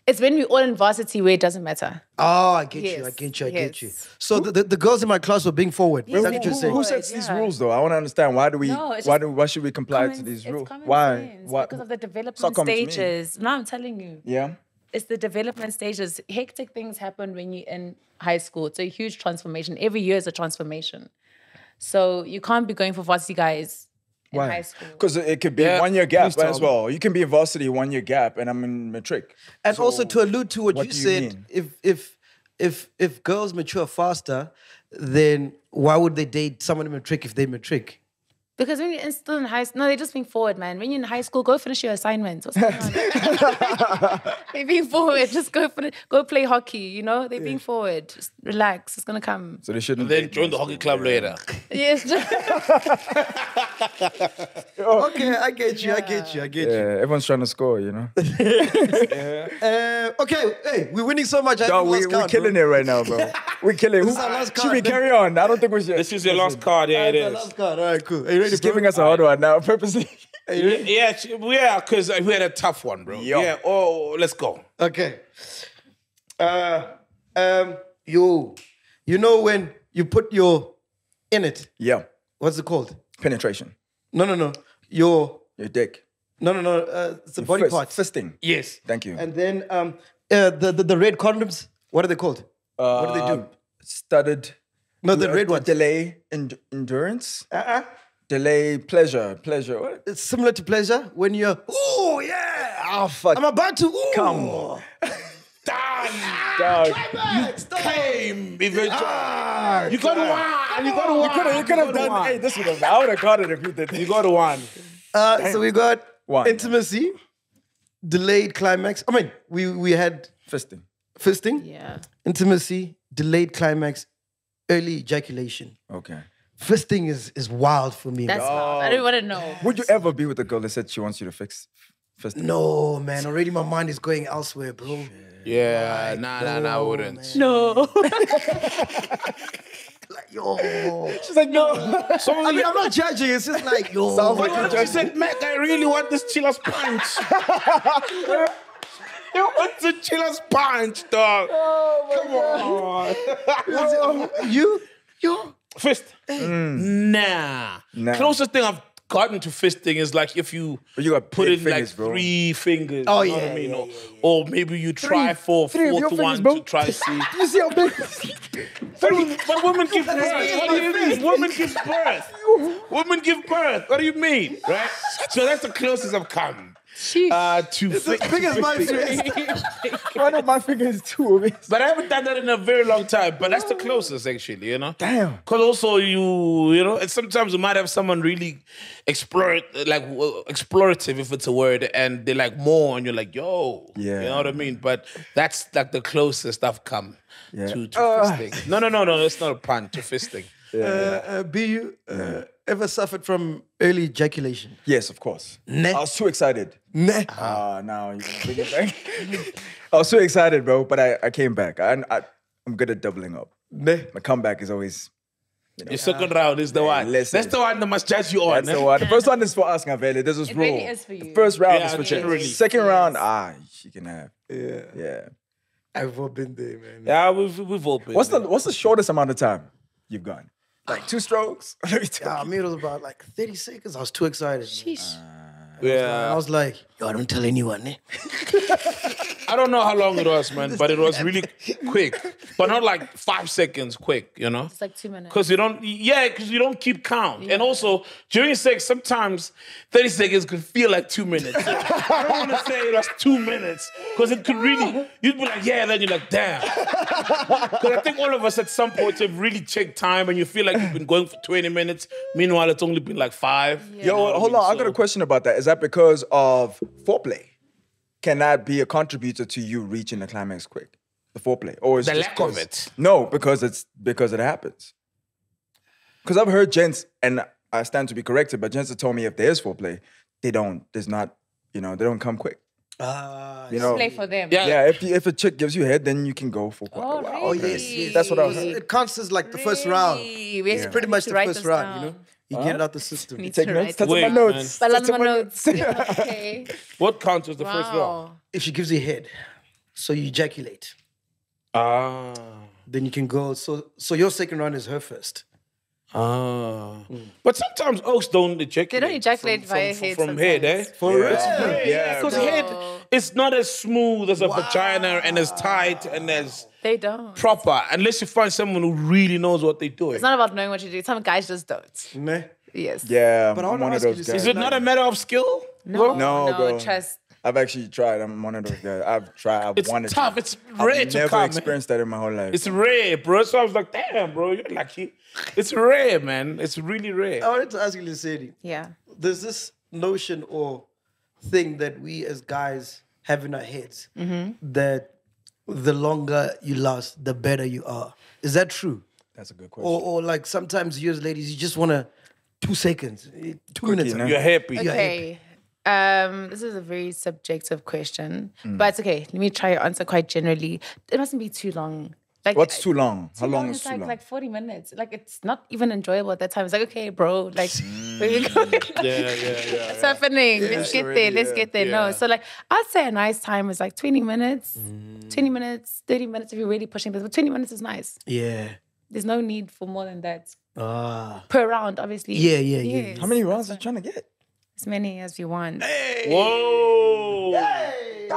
It's when we're all in varsity where it doesn't matter. Oh, I get you. I get you. I get you. So the girls in my class were being forward. Yes. Who sets these rules, though? I want to understand. Why do we? No, why should we comply to these rules? Why? Because of the development stages. No, I'm telling you. Yeah. It's the development stages. Hectic things happen when you're in high school. It's a huge transformation. Every year is a transformation. So you can't be going for varsity guys in high school. Because it could be a 1-year gap as well. You can be in varsity 1-year gap and I'm in matric. And so also to allude to what you said, if girls mature faster, then why would they date someone in matric if they matric? Because when you're still in high school, no, they're just being forward, man. When you're in high school, go finish your assignments. What's going on? They're being forward. Just go play hockey, you know? They're being forward. Just relax. It's going to come. So they shouldn't... Then join the hockey club later. Yes. Okay, I get you. Yeah. I get you. Everyone's trying to score, you know? Okay, hey, we're winning so much. We're killing it right now, bro. We're killing it. Should we carry on? I don't think we should. This is your last card. Yeah, it is. Last card. All right, cool. She's giving us a hard one now, purposely. Yeah, because we had a tough one, bro. Yo. Yeah, let's go. Okay. You know when you put your in it? Yeah. What's it called? Penetration. No. Your dick. No. It's a body part. Fisting. Yes. Thank you. And then the red condoms. What are they called? What do they do? Studded. No, the red ones. Delay endurance. Delay pleasure. Pleasure. What? It's similar to pleasure when you're, ooh, yeah. Oh, fuck. I'm about to, ooh. Come on. You came eventually. You got one. You could have done, hey, this would have, I would have got it if you did. You got one. So we got one. Intimacy, delayed climax. I mean, we had fisting. Fisting. Yeah. Intimacy, delayed climax, early ejaculation. Okay. Fisting is wild for me. That's wild. I don't want to know. Would you ever be with a girl that said she wants you to fix fisting? No, man. Already my mind is going elsewhere, bro. Shit. Yeah, like, nah, I wouldn't. Man. No. Like, yo. She's like, no. I mean, I'm not judging. It's just like, yo. She said, Mac, I really want this Chilla's Punch. You want the Chilla's Punch, dog. Oh, my God. Come on. You? Fist? Nah. Closest thing I've gotten to fisting is like if you got put in fingers, like three fingers. Oh, you know what I mean? Yeah. Or maybe you try fourth one to try see. You see how big? But women give birth. What do you mean? Women give birth. Women give birth. What do you mean? Right? So that's the closest I've come. It's as big as my fingers. One of my fingers is two of it. But I haven't done that in a very long time. But that's the closest, actually, you know? Damn. Because also you know, and sometimes you might have someone really explorative, if it's a word, and they're like more, and you're like, yo. Yeah. You know what I mean? But that's like the closest I've come to fisting. No, it's not a pun, to fisting. Yeah. Be you... ever suffered from early ejaculation? Yes, of course. I was too excited. Now you bring it back. I was too excited, bro, but I came back. I'm good at doubling up. My comeback is always... You know, your second round is the one. That's the one that must judge you on. That's the one. The first one is for us, Ngavele. There's this rule. Really is for you. The first round is for generally. Second round, she can have. Yeah. I've all been there, man. Yeah, we've all been there. What's the shortest amount of time you've gone? Like 2 strokes? I mean, it was about like 30 seconds. I was too excited. Sheesh. I was like, yo, don't tell anyone, eh? I don't know how long it was, man, but it was really quick. But not like 5 seconds quick, you know? It's like 2 minutes. Because you don't, yeah, because you don't keep count. Yeah. And also, during sex, sometimes 30 seconds could feel like 2 minutes. I don't want to say it was 2 minutes, because it could really, you'd be like, yeah, and then you're like, damn. Because I think all of us at some point have really checked time and you feel like you've been going for 20 minutes. Meanwhile, it's only been like 5. Yeah. Yo, hold on, so I got a question about that. Is that because of foreplay? Can that be a contributor to you reaching the climax quick? The foreplay? Or is the lack of it? No, because it happens. Because I've heard gents, and I stand to be corrected, but gents have told me if there is foreplay, they don't come quick. You know, play for them. Yeah, yeah, if a chick gives you head, then you can go for quite a while. Oh, yes. That's what I was saying. It counts as like the first round. It's pretty much the first round, you know? You get it out the system. You take notes. That's my notes. That's my notes. Okay. What counts as the first round? If she gives you head, so you ejaculate. Ah. Then you can go. So your second round is her first. Ah. Mm. But sometimes oaks don't ejaculate. They don't ejaculate via head. From head, eh? For real? Yeah. Because head is not as smooth as a vagina and as tight and as... They don't. Proper. Unless you find someone who really knows what they're doing. It's not about knowing what you do. Some guys just don't. Meh. Yes. Yeah, but I'm one of those guys. Is it not a matter of skill? No. No, bro. Trust. I've actually tried. I'm one of those guys. I've tried. I've wanted to. It's tough. It's rare to come. I've never experienced that in my whole life. It's rare, bro. So I was like, damn, bro, you're lucky. It's rare, man. It's really rare. I wanted to ask you, Lesedi. Yeah. There's this notion or thing that we as guys have in our heads that the longer you last, the better you are. Is that true? That's a good question. Or like sometimes you as ladies, you just want to 2 seconds, 2 minutes. You're happy. Okay. This is a very subjective question, but it's okay. Let me try to answer quite generally. It mustn't be too long. Like, what's too long? How long is too long? It's like 40 minutes. Like, it's not even enjoyable at that time. It's like, okay, bro, like, where are you going? Like, yeah. It's happening. Let's get there. Yeah. No, so like, I'd say a nice time is like 20 minutes, 20 minutes, 30 minutes if you're really pushing this. But 20 minutes is nice. Yeah. There's no need for more than that. Per round, obviously. Yeah. How many rounds are you trying to get? As many as you want. Hey. Whoa. Hey. Yay.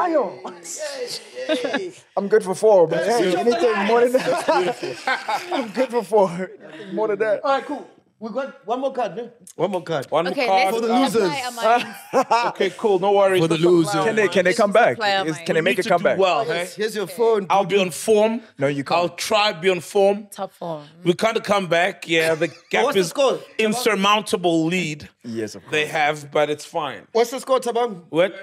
I'm good for 4, but hey, anything more than that. I'm good for 4. More than that. All right, cool. We got one more card, man. One more card. For the losers. Okay, cool. No worries. For the losers. Can they come back? Can they make a comeback? Well, here's your phone. I'll be on form. No, you can't. I'll try to be on form. Top form. We can't come back. Yeah, the gap is insurmountable lead. Yes, of course. They have, but it's fine. What's the score, Tabang? What?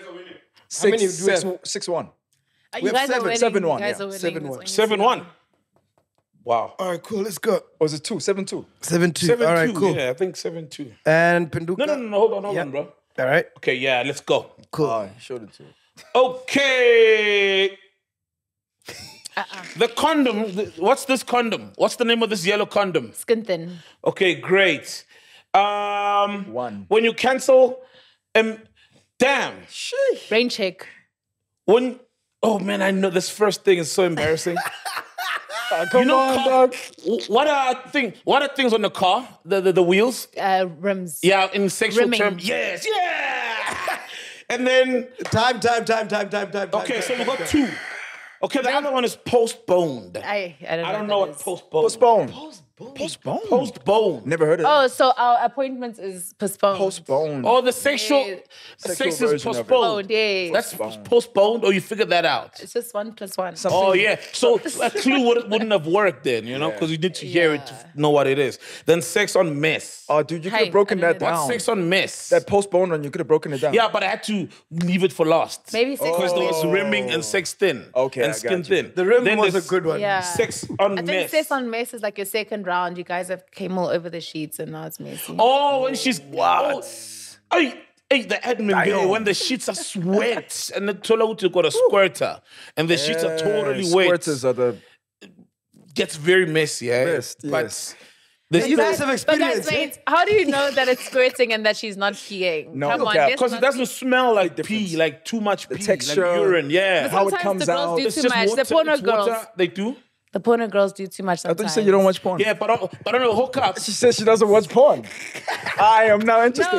6-1. We have 7-1. 7-1. Wow. All right, cool. Let's go. Or is it 7-2? 7-2. All right, cool. Yeah, I think 7-2. And Penduka. No. Hold on, bro. All right. Okay, yeah, let's go. Cool. All right, show the two. Okay. The condom. What's this condom? What's the name of this yellow condom? Skin Thin. Okay, great. One. When you cancel, damn. Sheesh. Rain check. Oh man, I know this first thing is so embarrassing. Come on, dog. What are things on the car? The wheels? Rims. Yeah, in sexual terms. Yes. Yeah. And then time. Okay, so we got 2. Okay, the other one is postponed. I don't know what postponed. Postponed. Never heard of it. Oh, so our appointment is postponed. Postponed. Oh, the sexual sex is postponed. That's postponed, or you figured that out? It's just 1+1. Something. Oh, yeah. So a clue wouldn't have worked then, you know, because you need to hear it to know what it is. Then sex on mess. Oh, dude, you could have broken that down. Sex on mess. That postponed one, you could have broken it down. Yeah, but I had to leave it for last. Maybe sex on mess. Because there was rimming and sex thin. Okay, and skin thin. The rim was a good one. Yeah. Sex on mess. I think sex on mess is like your second round. You guys have came all over the sheets and now it's messy. Oh, and she's what? Hey, the admin girl, when the sheets are sweat and the toilet got a squirter and the sheets are totally wet. Squirters are the gets very messy, eh? Best, yes. But you guys have experience. Guys, wait, how do you know that it's squirting and that she's not peeing? No, because it doesn't smell like pee, like too much pee, texture, like urine. Yeah, how it comes out. It's just water. The porno girls, they do. The porno girls do too much sometimes. I thought you said you don't watch porn. Yeah, but I don't know, hook up. She says she doesn't watch porn. I am not interested.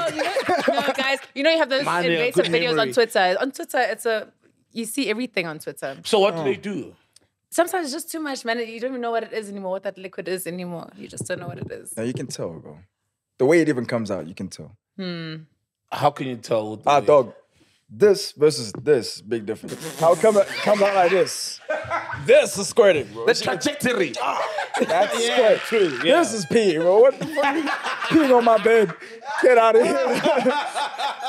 No, guys, you know you have those invasive videos on Twitter. On Twitter, it's a... you see everything on Twitter. So what do they do? Sometimes it's just too much, man. You don't even know what it is anymore, what that liquid is anymore. You just don't know what it is. No, you can tell, bro. The way it even comes out, you can tell. How can you tell? Ah, dog. This versus this, big difference. How come it comes out like this? This is squirting, bro. The trajectory. That's squirt. Yeah. This is pee, bro. What the fuck? Peeing on my bed. Get out of here.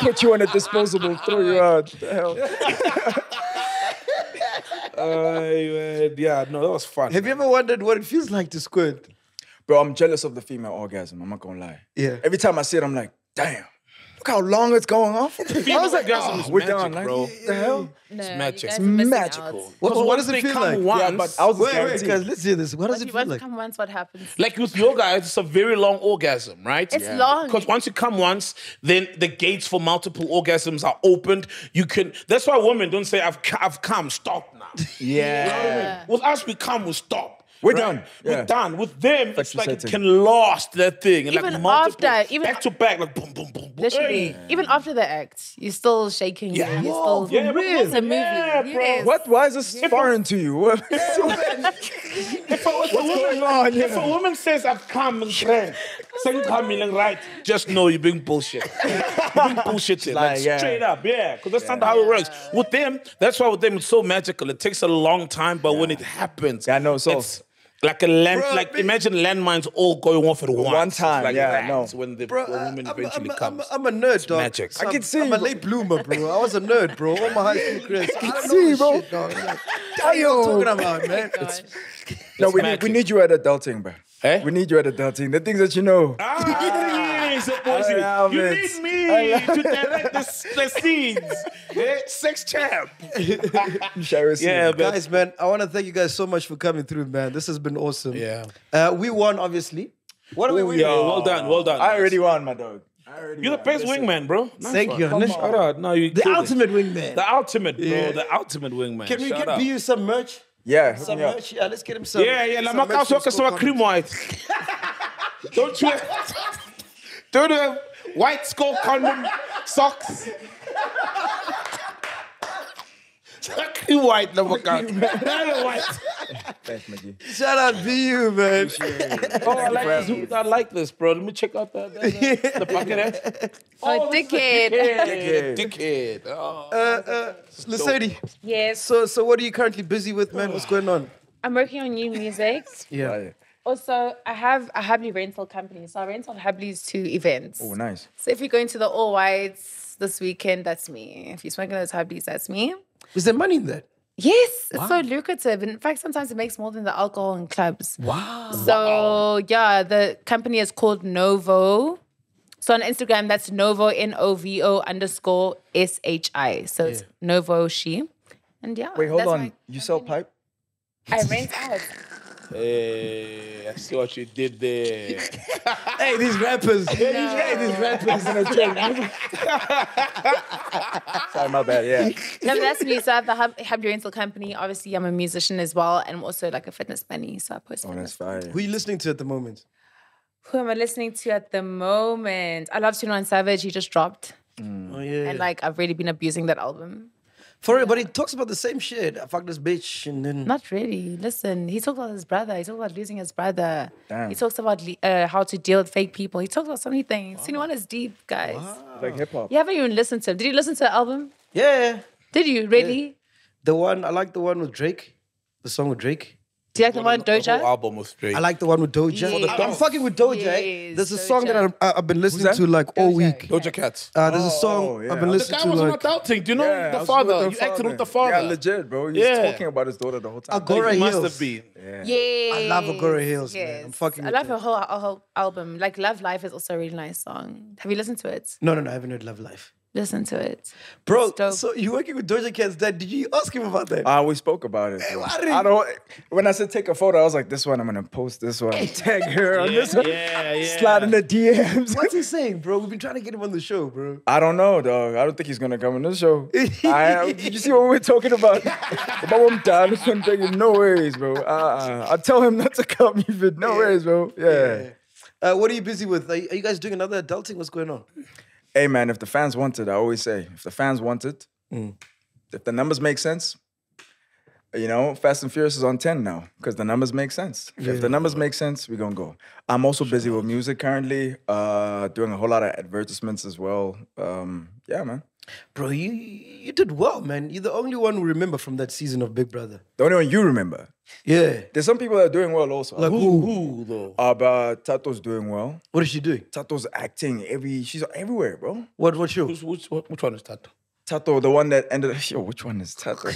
Put you in a disposable. Throw you out. What the hell? Yeah, no, that was fun. Have you ever wondered what it feels like to squirt? Bro, I'm jealous of the female orgasm. I'm not gonna lie. Yeah. Every time I see it, I'm like, damn. Look how long it's going off. I was like, oh, we're down. Like, what the hell? No, it's magic. It's magical. What does it feel like? Yeah, but I was wait, guys, let's hear this. What does it feel like? Once you come once, what happens? Like with your guys, it's a very long orgasm, right? It's long. Because once you come once, then the gates for multiple orgasms are opened. You can. That's why women don't say, I've come, stop now. Yeah. With us, we come, we stop. We're done. Yeah. We're done. With them, it's like it can last that thing. And even like multiple, after, even back to back, like boom, boom, boom, boom. Literally, even after the act, you're still shaking. Yeah, you're still it's a movie. Yeah, bro. What? Why is this foreign to you? If a woman says, "I've come and drank," right? Just know you're being bullshit. You're being bullshitted, like straight up, because that's not how it works. With them, that's why with them it's so magical. It takes a long time, but when it happens, I know so. Like a land, bro, like imagine landmines all going off at once. One time, like when the woman eventually comes. I'm a nerd, it's dog. Magic. I can see. I'm a late bloomer, bro. I was a nerd, bro. All my high school careers. I can see, bro. Shit, dog. Like, what you talking about, man? No, we need you at Adulting, bro. Eh? We need you at Adulting. The things that you know. You need me to direct the scenes. Sex champ. Yeah, guys, man, I want to thank you guys so much for coming through, man. This has been awesome. Yeah. We won, obviously. What are we winning? Well done, well done. I already won, my dog. You're the best wingman, bro. Nice Thank you. Shout out. No, you the ultimate wingman. The ultimate, bro. Yeah. The ultimate wingman. Can we get BU some merch? Yeah. Some merch? Yeah, let's get him some. Yeah. Some cream white. Don't you... Do the white Score condom socks. Exactly white, no workout. Shout out to you, man. Oh, I like this. I like this, bro. Let me check out that the bucket hat. Oh, dickhead. Oh. Lesedi. Yes. So what are you currently busy with, man? What's going on? I'm working on new music. Yeah. Also, I have a Habli rental company, so I rent on Hablis to events. Oh, nice. So if you're going to the All Whites this weekend, that's me. If you're smoking those Hablis, that's me. Is there money in that? Yes, it's so lucrative. And in fact, sometimes it makes more than the alcohol in clubs. Wow. So, yeah, the company is called Novo. So on Instagram, that's Novo, NOVO_SHI. So it's Novo She. And yeah. Wait, hold on. You sell pipe? I rent out. Hey, I see what you did there. Hey, these rappers. These rappers in a train. Sorry, my bad, No, but that's me. So I have the Habli Rental Company. Obviously, I'm a musician as well, and I'm also like a fitness bunny, so I post fitness. Oh, that's fine. Who are you listening to at the moment? Who am I listening to at the moment? I love Tune On Savage. He just dropped. Oh, yeah. And like, I've really been abusing that album. For it, but he talks about the same shit. I fuck this bitch and then... Not really. Listen, he talks about his brother. He talks about losing his brother. Damn. He talks about how to deal with fake people. He talks about so many things. Wow. Tune On is deep, guys. Wow. Like hip-hop. You haven't even listened to him. Did you listen to the album? Yeah. Did you? Really? Yeah. The one, I like the one with Drake. The song with Drake. Do you like the one with Doja? The whole album with Drake. I like the one with Doja. Yes. I'm fucking with Doja. Yes. There's a song that I've been listening to like all week. Doja Cat. There's a song I've been listening to. The guy was on Adulting. Do you know the father? You acted with the father. Yeah, legit, bro. He was talking about his daughter the whole time. Agora Hills. Must have been. Yeah. I love Agora Hills, man. I'm fucking with it. I love her whole album. Like Love Life is also a really nice song. Have you listened to it? No, I haven't heard Love Life. Listen to it. Bro, so you're working with Doja Cat's dad. Did you ask him about that? We spoke about it. I don't, when I said take a photo, I was like, this one, I'm going to post this one. Tag her on this one. Yeah. Slide in the DMs. What's he saying, bro? We've been trying to get him on the show, bro. I don't know, dog. I don't think he's going to come on the show. Did you see what we were talking about? I'm done. No worries, bro. I tell him not to come even. No worries, bro. Yeah. What are you busy with? Are you guys doing another Adulting? What's going on? Hey, man, if the fans want it, I always say, if the fans want it, if the numbers make sense, you know, Fast and Furious is on 10 now because the numbers make sense. Yeah. If the numbers make sense, we're going to go. I'm also busy with music currently, doing a whole lot of advertisements as well. Yeah, man. Bro, you did well, man. You're the only one who remember from that season of Big Brother. The only one you remember? Yeah. There's some people that are doing well also. Like who though? But Tato's doing well. What is she doing? Tato's acting. She's everywhere, bro. What show? Which one is Tato? Tato, the one that ended... Yo, which one is Tato?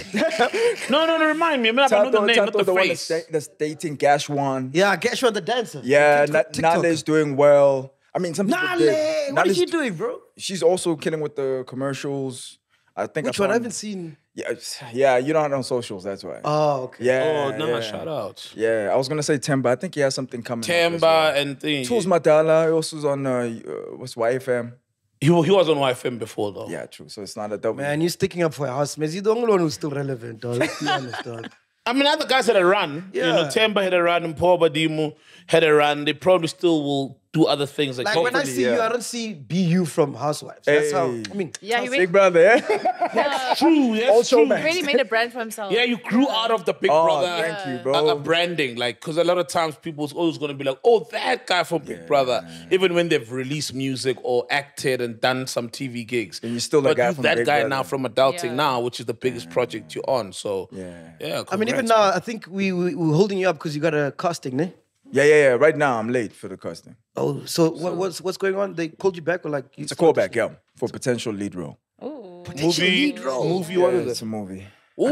no, remind me. I mean, Tato, I know the name, Tato, not the face. One that's dating Gashwan. Yeah, Gashwan the dancer. Yeah, Nale's doing well. I mean, some people did. What is she doing, bro? She's also killing with the commercials. I think Which one? I haven't seen... Yeah, you're not on socials, that's why. Oh, okay. Yeah, shout out. Yeah, I was going to say Temba. I think he has something coming. Temba well. And things. Tools Madala. He also was on what's YFM. He was on YFM before, though. Yeah, true. So it's not a double. Man, you're sticking up for your housemates. You're the only one who's still relevant, dog. Let's be honest, dog. I mean, other guys had a run. Yeah. You know, Temba had a run and Paul Badimu had a run. They probably still will do other things. Like when I see you, I don't see BU from Housewives. Hey. That's how, I mean. Yeah, Big Brother, yeah? That's true, that's true. He really made a brand for himself. Yeah, you grew out of the Big Brother. Thank you, bro. Branding, like, because a lot of times people's always going to be like, oh, that guy from Big Brother. Man. Even when they've released music or acted and done some TV gigs. And you're still that guy from Big Brother. That guy now from Adulting now, which is the biggest project you're on. So, yeah I mean, even now, I think we're holding you up because you got a casting, ne? Yeah. Right now, I'm late for the casting. Oh, what's going on? They called you back or like... It's a callback, for potential lead role. Oh. Potential lead role? Movie, what is it? It's a movie. Ooh.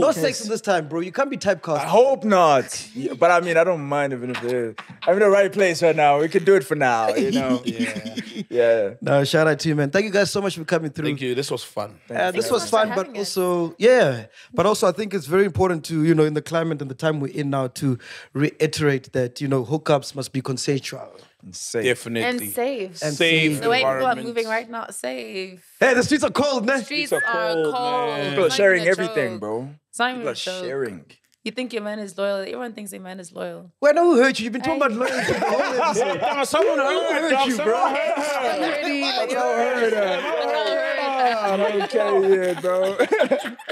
No sex in this time, bro. You can't be typecast. I hope not. But I mean, I don't mind even if there is. I'm in the right place right now. We can do it for now, you know? Yeah. No, shout out to you, man. Thank you guys so much for coming through. Thank you. This was fun. This was fun, but also, But also, I think it's very important to, you know, in the climate and the time we're in now, to reiterate that, you know, hookups must be consensual. Safe. Definitely. And safe. And safe. The way people are moving right now, safe. Hey, the streets are cold, man. The streets are cold. People are sharing everything, bro. People are sharing. You think your man is loyal. Everyone thinks their man is loyal. Well, I know who hurt you. You've been talking about loyalty. Someone hurt you, bro.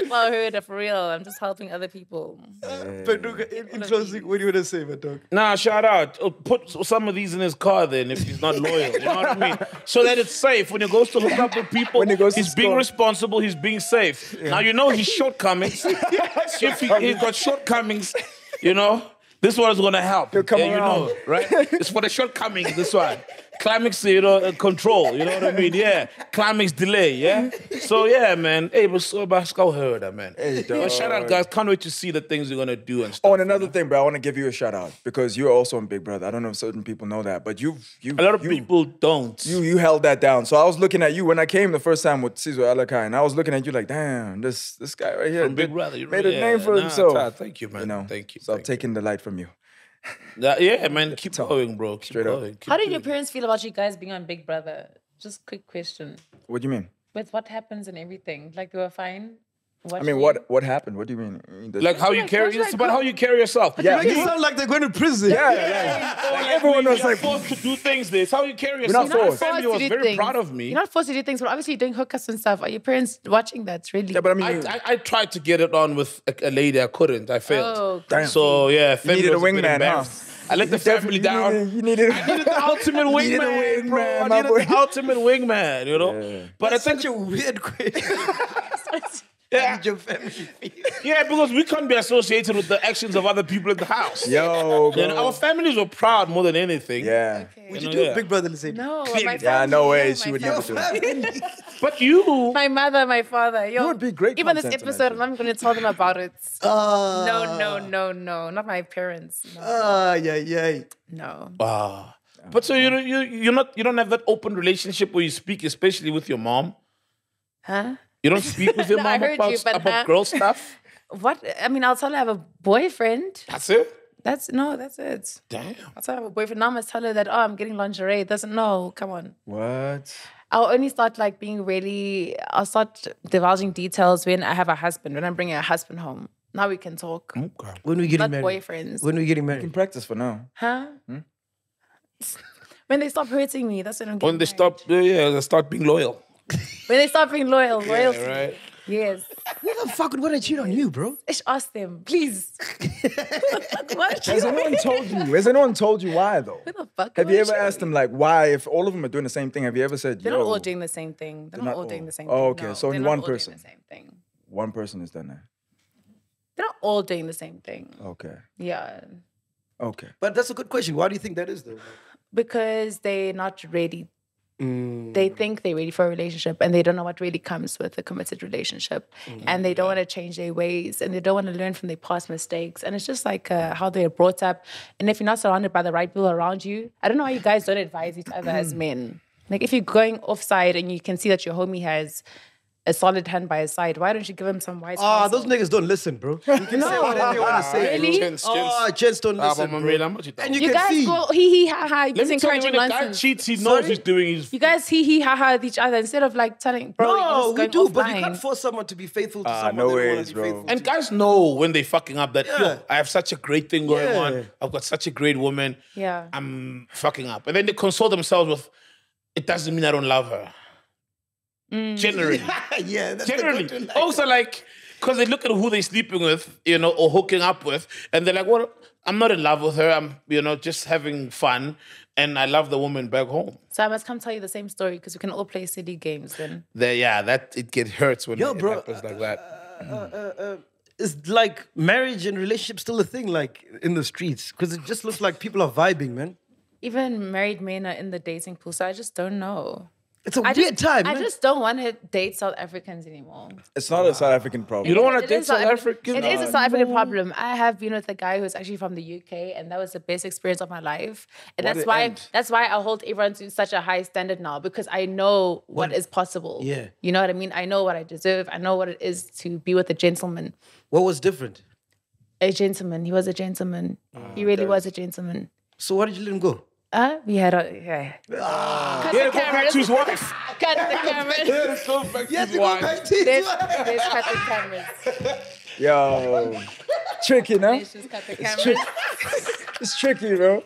Well heard, for real. I'm just helping other people. Penduka, in closing, what do you want to say, my dog? Nah, shout out. Put some of these in his car then if he's not loyal. You know what I mean? So that it's safe. When he goes to hook up with people, he's being responsible, he's being safe. Yeah. Now you know his shortcomings. If he's got shortcomings, you know, this one is going to help. You know, right? It's for the shortcomings, this one. Climax, you know, control, you know what I mean? Yeah. Climax delay, yeah? So, yeah, man. Hey, but so about Scoherda, man. Hey, dog. Shout out, guys. Can't wait to see the things you're going to do and stuff. Oh, and another thing, bro. I want to give you a shout out because you're also on Big Brother. I don't know if certain people know that, but a lot of people don't. You held that down. So I was looking at you when I came the first time with Cesar Alakai, and I was looking at you like, damn, this guy right here. From Big Brother. You made a name for himself. Thank you, man. You know, thank you. So I'm taking the light from you. Yeah, man, keep going, bro. Keep going. How did your parents feel about you guys being on Big Brother? Just quick question. What do you mean? With what happens and everything, like they were fine. What happened? What do you mean? Like how you carry yourself? About how you carry yourself? Yeah, you sound like they're going to prison. Yeah. Like everyone was like forced to do things. This how you carry yourself. We're not forced. My family was very proud of me. You're not forced to do things, but obviously you're doing hookups and stuff. Are your parents watching that? Really? Yeah, but I mean, I tried to get it on with a lady. I couldn't. I failed. Oh, damn. So yeah, family needed a wingman. I let the family down. I needed the ultimate wingman, bro. I needed the ultimate wingman. You know, but it's such a weird question. Yeah. Because we can't be associated with the actions of other people in the house. Yo, bro. And our families were proud more than anything. Yeah. Okay. Would you do a Big Brother, Lesedi? No. No way. She would never do it. But you. My mother, my father. You would be great. Even this episode, I'm not going to tell them about it. No. Not my parents. No. No. But so you don't have that open relationship where you speak, especially with your mom. Huh? You don't speak with your mom about girl stuff? What? I mean, I'll tell her I have a boyfriend. That's it? That's it. Damn. I'll tell her I have a boyfriend. Now I must tell her that, oh, I'm getting lingerie. Come on. What? I'll only start like being really, I'll start divulging details when I have a husband, when I'm bringing a husband home. Now we can talk. Okay. When are we getting married? Not boyfriends. When are we getting married? We can practice for now. Huh? When they stop hurting me, that's when I'm getting married. When they stop being loyal. When they start being loyal, loyalty. Right. Yes. Who the fuck would want to cheat on you, bro? Just ask them, please. Has anyone told you why, though? Who the fuck have you ever asked them, like, why? If all of them are doing the same thing, have you ever said, They're not all doing the same thing. They're not all doing the same thing. Oh, okay. No, so in one person. Doing the same thing. One person is done that. They're not all doing the same thing. Okay. Yeah. Okay. But that's a good question. Why do you think that is, though? Because they're not ready. Mm. They think they're ready for a relationship and they don't know what really comes with a committed relationship. Mm. And they don't want to change their ways and they don't want to learn from their past mistakes. And it's just like how they're brought up. And if you're not surrounded by the right people around you, I don't know why you guys don't advise each other as men. Like if you're going offside and you can see that your homie has a solid hand by his side, why don't you give him some wise counsel? Those niggas don't listen, bro. You can say whatever you want to say. Really? Gents don't listen, bro. And you guys see. Go hee-hee, ha-ha. Let me tell you, when a guy cheats, he knows he's doing his... You guys hee-hee, ha-ha with each other instead of like telling... Bro, no, we do, but you can't force someone to be faithful to someone that wants to be faithful to. And guys know when they're fucking up that, yo, I have such a great thing going on. I've got such a great woman. Yeah. I'm fucking up. And then they console themselves with, it doesn't mean I don't love her. Generally. Yeah, that's generally. Also like, because they look at who they're sleeping with, you know, or hooking up with, and they're like, well, I'm not in love with her. I'm, you know, just having fun, and I love the woman back home. So I must come tell you the same story because we can all play silly games then. It hurts when it happens like that. It's like marriage and relationships still a thing like in the streets because it just looks like people are vibing, man. Even married men are in the dating pool, so I just don't know. It's a weird time. I just don't want to date South Africans anymore. It's not a South African problem. You don't want to date South Africans? It is a South African problem. I have been with a guy who's actually from the UK, and that was the best experience of my life. And that's why I hold everyone to such a high standard now, because I know what is possible. Yeah. You know what I mean? I know what I deserve. I know what it is to be with a gentleman. What was different? A gentleman. He was a gentleman. He really was a gentleman. So why did you let him go? We had a... Yeah, go back to his wife. Cut the cameras. Go back to his wife. Let's cut the cameras. Yo. Tricky, no? Let's just cut the cameras. It's tricky, bro.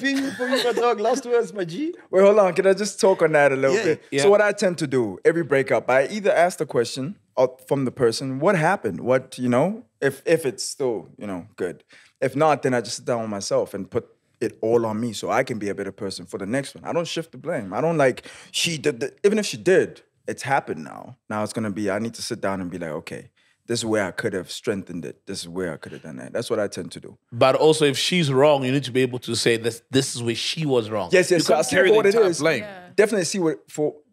Being for you, my dog, last words, my G. Wait, hold on. Can I just talk on that a little bit? Yeah. So what I tend to do, every breakup, I either ask the question from the person, what happened? What, you know? If it's still, you know, good. If not, then I just sit down with myself and put it all on me so I can be a better person for the next one. I don't shift the blame. I don't like, she did, even if she did, it's happened now. Now it's going to be, I need to sit down and be like, okay, this is where I could have strengthened it. This is where I could have done that. That's what I tend to do. But also if she's wrong, you need to be able to say this is where she was wrong. Yes, yes. So I see it for what it is. Yeah. Definitely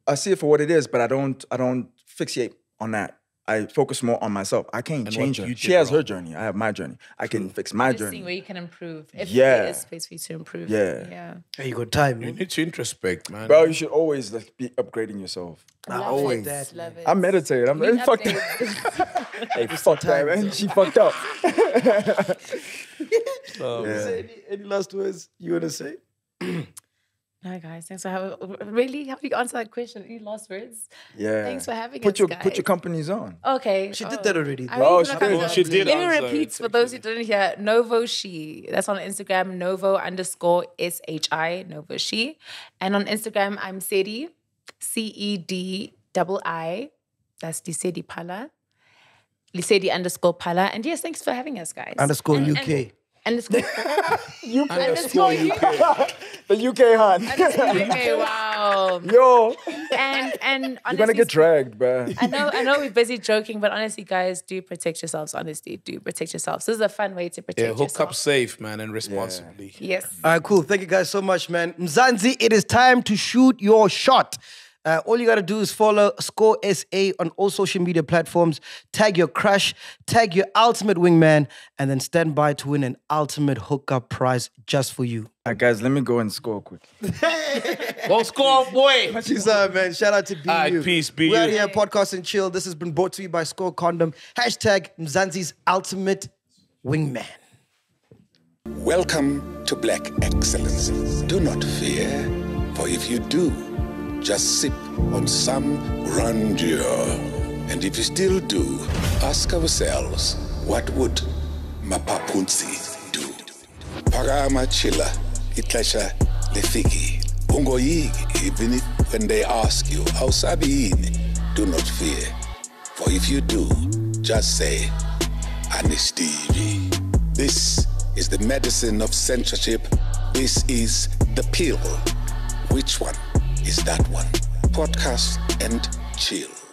I see it for what it is, but I don't fixate on that. I focus more on myself. I can't change her. She has her journey. I have my journey. I can fix my journey. Where you can improve. If there is space for you to improve. Yeah. Yeah. Hey, you got time. You need to introspect, man. Bro, you should always like, be upgrading yourself. I always. Love it. I meditate. I'm like, fuck that. Hey, fuck that, man. She fucked up. Any last words you want to say? No, guys, thanks for having... Really? How do you answer that question? Any last words? Yeah. Thanks for having us, guys. Put your companies on. Okay. She did that already. She did. Let me repeat for those who didn't hear. Novo She. That's on Instagram. Novo_SHI. Novo She. And on Instagram, I'm Sedi. CEDII. That's Lesedi Phala. Lesedi _Phala. And yes, thanks for having us, guys. _UK. UK. The UK, hon. UK, wow. Yo. And honestly, you're gonna get dragged, bro. I know we're busy joking, but honestly, guys, do protect yourselves. Honestly, do protect yourselves. This is a fun way to protect yourself. Yeah, hook up safe, man, and responsibly. Yeah. Yes. All right, cool. Thank you guys so much, man. Mzanzi, it is time to shoot your shot. All you got to do is follow Score SA on all social media platforms, tag your crush, tag your ultimate wingman, and then stand by to win an ultimate hookup prize just for you. All right, guys, let me go and score quick. Go score, boy. She's up, man. Shout out to BU. All right, peace, BU. We're out here, Podcast and Chill. This has been brought to you by Score Condom. # Mzanzi's ultimate wingman. Welcome to Black Excellencies. Do not fear, for if you do, just sip on some grandeur. And if you still do, ask ourselves, what would Mapapunzi do? Parama chila, itlesha lefiki. Ungoyigi, even when they ask you, how sabiini, do not fear. For Or if you do, just say, Anistevie. This is the medicine of censorship. This is the pill. Which one is that one? Podcast and chill.